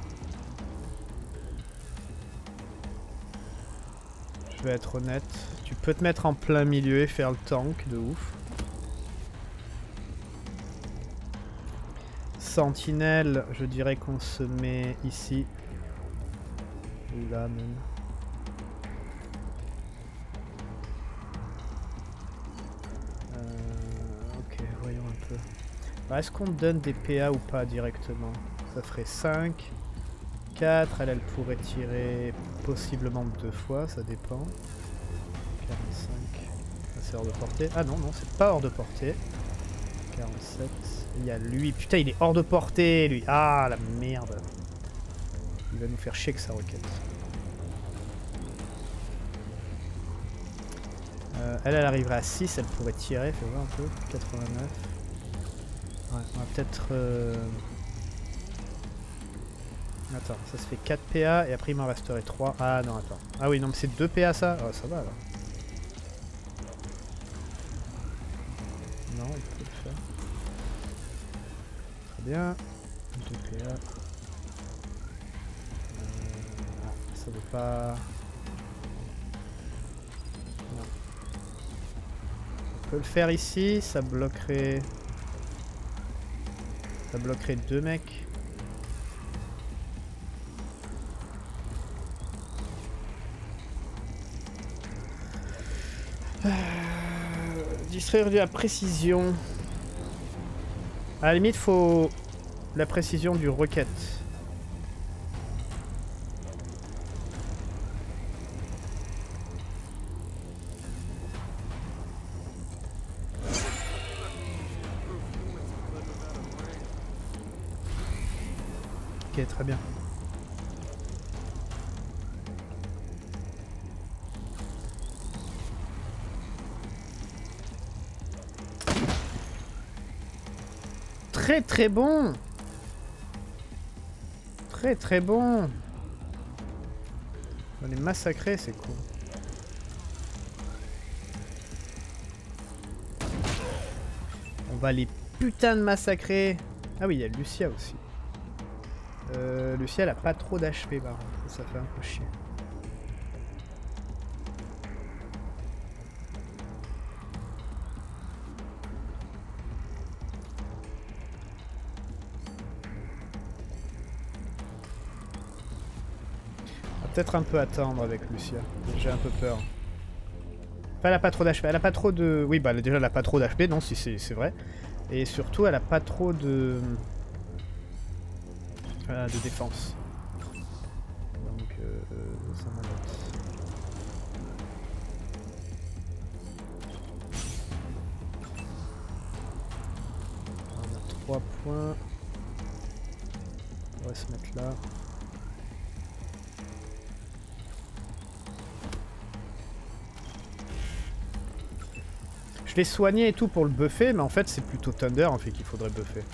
Je vais être honnête. Tu peux te mettre en plein milieu et faire le tank, de ouf. Sentinelle, je dirais qu'on se met ici. Ou là, même. Euh, ok, voyons un peu. Est-ce qu'on donne des P A ou pas directement? Ça ferait cinq, quatre, elle, elle pourrait tirer possiblement deux fois, ça dépend. quarante-cinq, c'est hors de portée. Ah non, non, c'est pas hors de portée. quarante-sept, il y a lui. Putain, il est hors de portée, lui. Ah, la merde. Il va nous faire chier que sa roquette. Euh, elle, elle arriverait à six, elle pourrait tirer, fais voir un peu. quatre-vingt-neuf. Ouais, on va peut-être... Euh... Attends, ça se fait quatre P A et après il m'en resterait trois. Ah non, attends. Ah oui, non, mais c'est deux P A ça. Ah, ça va alors. Non, il peut le faire. Très bien. deux P A. Euh... Ah, ça veut pas... Non. On peut le faire ici, ça bloquerait... Ça bloquerait deux mecs. Euh, distraire de la précision. À la limite, faut la précision du roquette. Ok, très bien. Très très bon. Très très bon. On est massacré, c'est cool. On va les putains de massacrer. Ah oui, il y a Lucia aussi. Euh, Lucia, elle a pas trop d'H P par contre, ça fait un peu chier. peut-être un peu attendre avec Lucia. J'ai un peu peur. Enfin, elle a pas trop d'H P. Elle a pas trop de... Oui, bah déjà, elle a pas trop d'H P, non, si c'est vrai. Et surtout, elle a pas trop de... Voilà, de défense. Donc, euh, ça m'embête. On a trois points. On va se mettre là. Je l'ai soigné et tout pour le buffer, mais en fait c'est plutôt Thunder en fait qu'il faudrait buffer.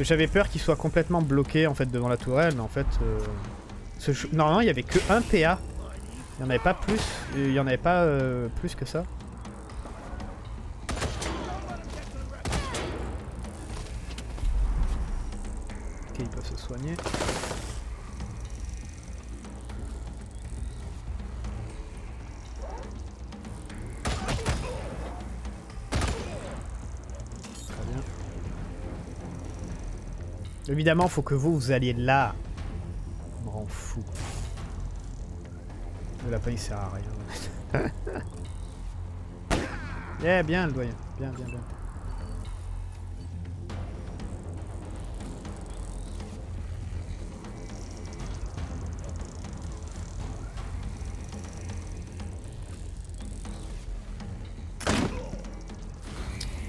J'avais peur qu'il soit complètement bloqué en fait devant la tourelle, mais en fait... Euh, ce normalement il n'y avait que un P A. Il n'y en avait pas plus. Il n'y en avait pas euh, plus que ça. Ok, ils peuvent se soigner. Évidemment, faut que vous, vous alliez là. Je m'en fous. Le lapin, il sert à rien. Eh yeah, bien, le doyen. Bien, bien, bien.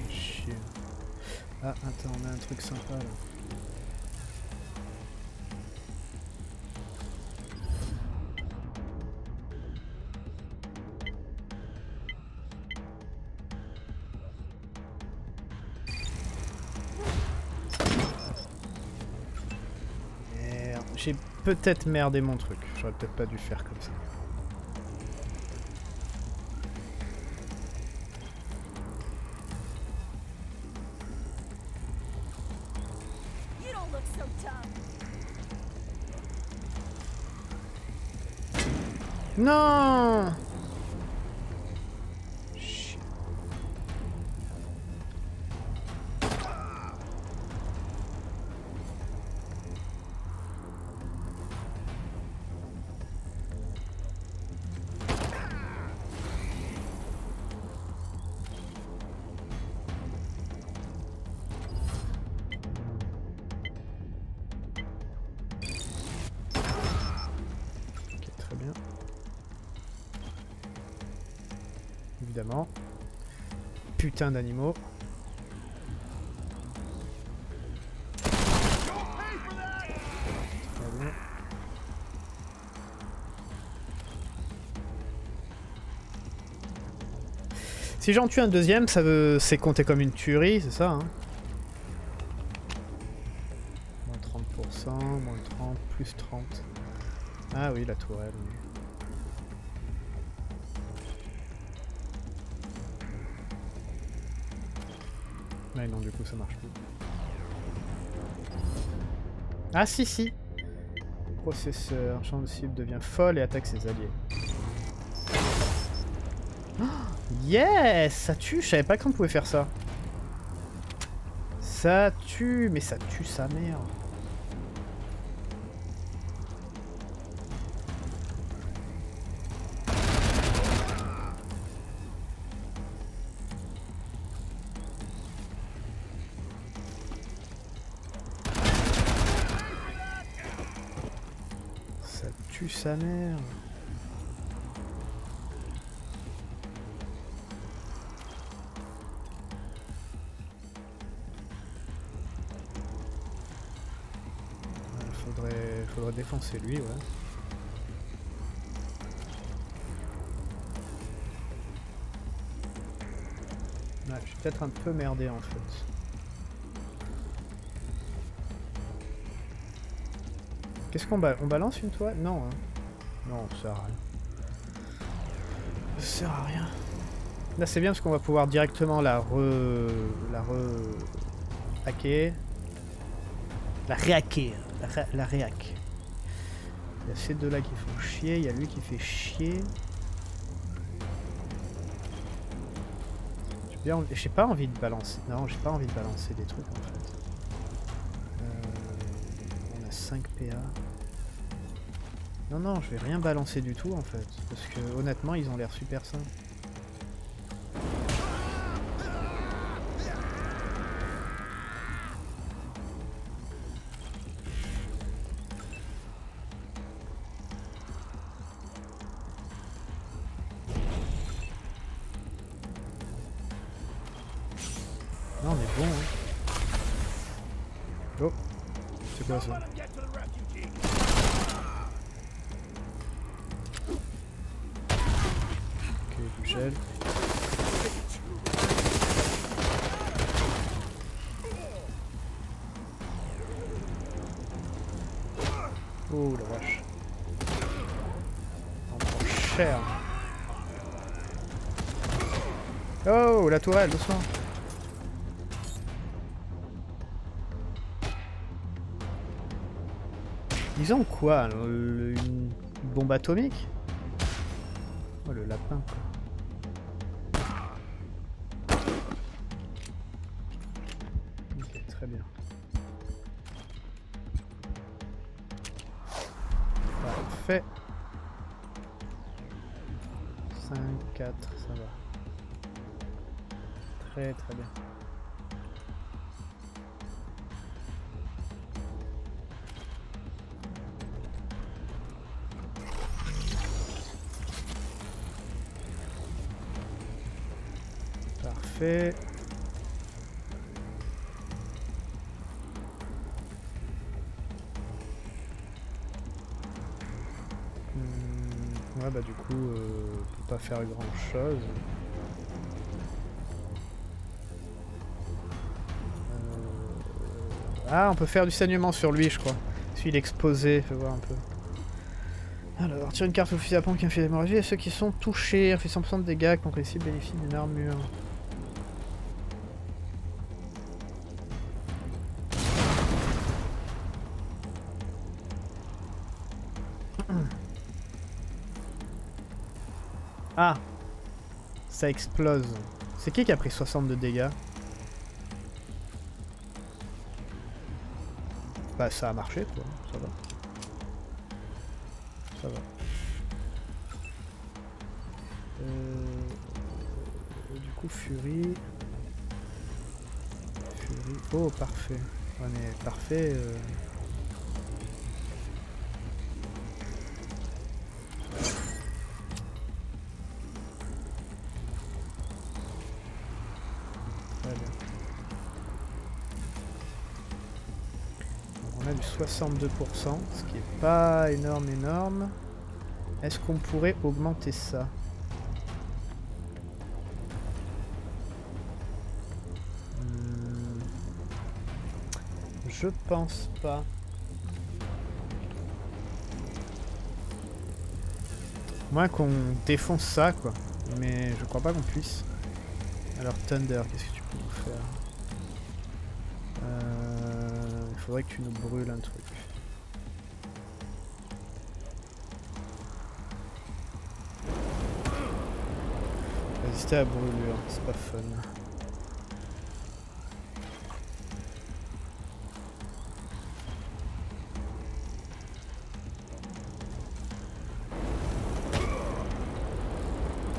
Chier. Ah, attends, on a un truc sympa, là. Peut-être merder mon truc, j'aurais peut-être pas dû faire comme ça. Non! Évidemment. Putain d'animaux. Si j'en tue un deuxième, ça veut... c'est compté comme une tuerie, c'est ça hein? Moins trente pour cent, moins trente, plus trente. Ah oui, la tourelle. Ouais non, du coup ça marche plus. Ah si si. Processeur, champ de cible devient folle et attaque ses alliés. Oh, yes, ça tue, je savais pas qu'on pouvait faire ça. Ça tue, mais ça tue sa mère. Sa mère. Faudrait, faudrait défoncer lui, ouais. Ouais, je suis peut-être un peu merdé en fait. Qu'est-ce qu'on ba- on balance une toile? Non. Hein. Non, ça sert à rien. Ça sert à rien. Là, c'est bien parce qu'on va pouvoir directement la re... La re... hacker. La réhacker. La, ré... la réhack. Il y a ces deux-là qui font chier. Il y a lui qui fait chier. J'ai bien... J'ai pas envie de balancer... Non, j'ai pas envie de balancer des trucs, en fait. Euh... On a cinq P A. Non, non, je vais rien balancer du tout en fait, parce que honnêtement, ils ont l'air super sains. Non, mais bon, hein. Oh, c'est quoi ça? Gel. Oh la vache. On prend cher. Oh la tourelle, doucement. Ils ont quoi? Une bombe atomique? Oh le lapin quoi. Parfait. cinq, quatre, ça va. Très très bien. Parfait. Ouais bah du coup euh, on peut pas faire grand chose. Euh... Ah on peut faire du saignement sur lui je crois. Celui il est exposé, fais voir un peu. Alors tire une carte au fusil à pompe qui inflige l'hémorragie à ceux qui sont touchés, fait cent pour cent de dégâts, donc les cibles bénéficient d'une armure. Ah, ça explose. C'est qui qui a pris soixante de dégâts? Bah ça a marché quoi, ça va. Ça va. Euh... Du coup Fury... Fury... Oh parfait. Ouais mais parfait... Euh... soixante-deux pour cent, ce qui est pas énorme énorme. Est-ce qu'on pourrait augmenter ça? hmm. Je pense pas. Moins qu'on défonce ça quoi, mais je crois pas qu'on puisse. Alors Thunder, qu'est-ce que tu peux nous faire? Faudrait que tu nous brûles un truc. Résister à brûlure, c'est pas fun.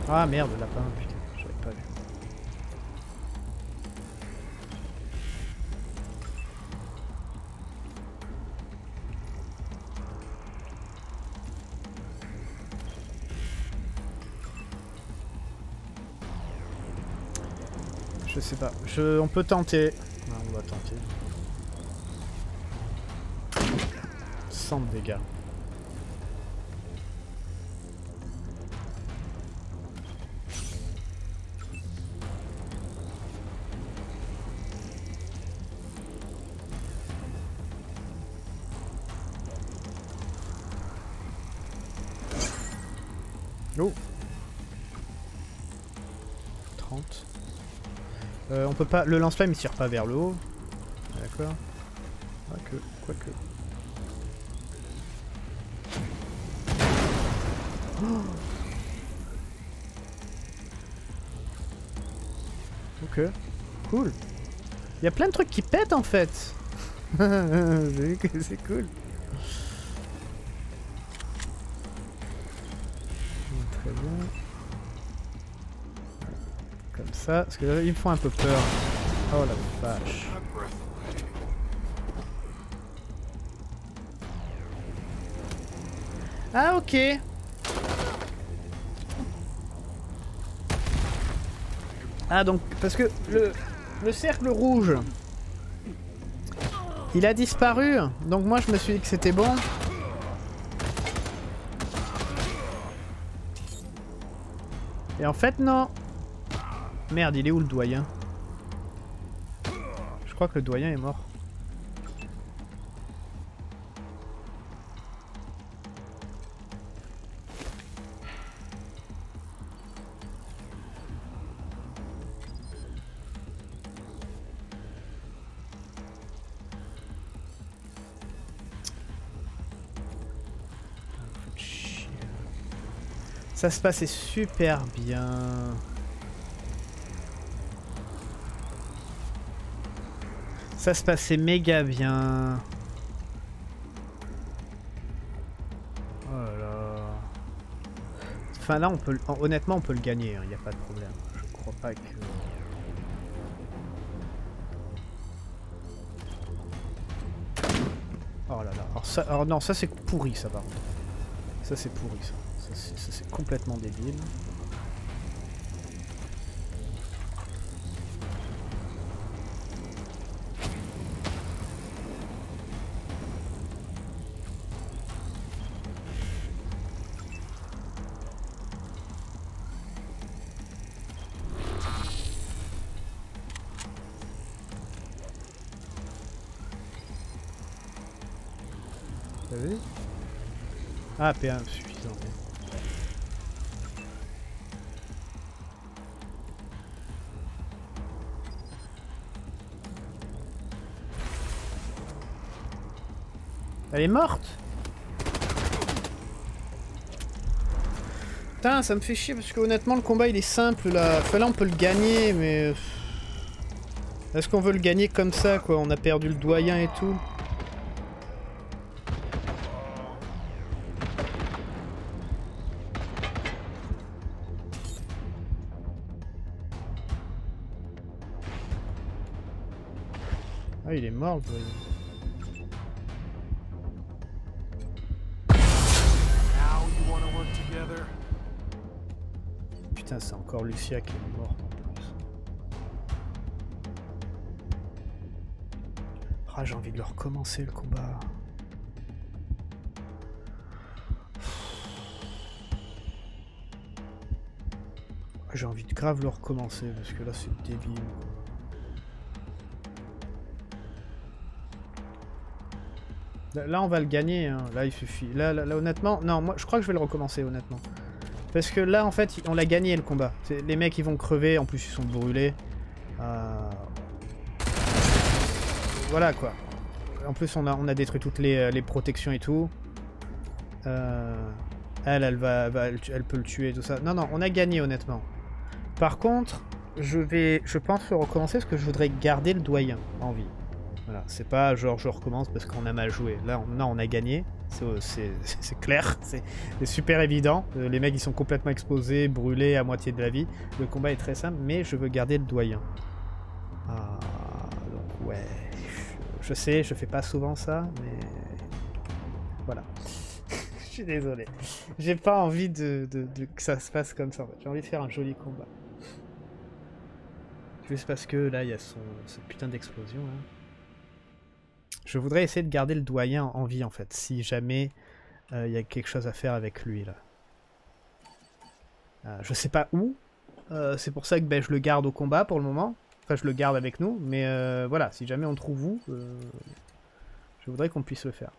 Ah merde, le lapin, putain, j'avais pas vu. Je sais pas, je, on peut tenter. Non, on va tenter. Sans dégâts. Oh. trente. Euh, on peut pas. Le lance-flamme il tire pas vers le haut. D'accord. Quoique, quoique. Oh ok. Cool. Il y a plein de trucs qui pètent en fait. J'ai vu que c'est cool. Très bon. Comme ça. Parce que là, ils me font un peu peur. Oh la vache. Ah ok. Ah donc, parce que le, le cercle rouge, il a disparu. Donc moi je me suis dit que c'était bon. Et en fait non. Merde, il est où le doyen? Je crois que le doyen est mort. Ça se passait super bien. Ça se passait méga bien. Oh là là. Enfin là on peut, honnêtement on peut le gagner, il n'y a pas de problème. Je crois pas que... Oh là là. Alors, ça, alors non, ça c'est pourri ça par contre. Ça c'est pourri ça. Ça c'est complètement débile. Vous avez vu ? Ah, P un suffisant. Elle est morte. Putain, ça me fait chier parce que honnêtement le combat il est simple là. Enfin là on peut le gagner mais... Est-ce qu'on veut le gagner comme ça quoi? On a perdu le doyen et tout. Ah il est mort le doyen. C'est encore Lucia qui est morte en plus. Ah, j'ai envie de leur commencer le combat. J'ai envie de grave leur commencer parce que là c'est débile. Là on va le gagner, hein. Là il suffit. Là, là, là honnêtement, non, moi je crois que je vais le recommencer honnêtement. Parce que là, en fait, on l'a gagné le combat. Les mecs, ils vont crever. En plus, ils sont brûlés. Euh... Voilà, quoi. En plus, on a, on a détruit toutes les, les protections et tout. Euh... Elle, elle, va, va, elle, elle peut le tuer et tout ça. Non, non, on a gagné, honnêtement. Par contre, je vais, je pense recommencer parce que je voudrais garder le doyen en vie. Voilà, c'est pas genre je recommence parce qu'on a mal joué. Là, on, non, on a gagné. C'est clair, c'est super évident. Les mecs ils sont complètement exposés, brûlés à moitié de la vie. Le combat est très simple, mais je veux garder le doyen. Ah, donc ouais. Je, je sais, je fais pas souvent ça, mais voilà. Je suis désolé. J'ai pas envie de, de, de que ça se passe comme ça. En fait. J'ai envie de faire un joli combat. Juste parce que là il y a son, cette putain d'explosion. Hein. Je voudrais essayer de garder le doyen en vie en fait, si jamais il euh, y a quelque chose à faire avec lui là. Euh, je sais pas où, euh, c'est pour ça que ben, je le garde au combat pour le moment. Enfin je le garde avec nous, mais euh, voilà, si jamais on trouve où, euh, je voudrais qu'on puisse le faire.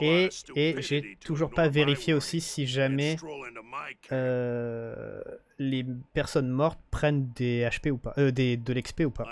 Et, et j'ai toujours pas vérifié aussi si jamais euh, les personnes mortes prennent des H P ou pas, euh, des, de l'X P ou pas.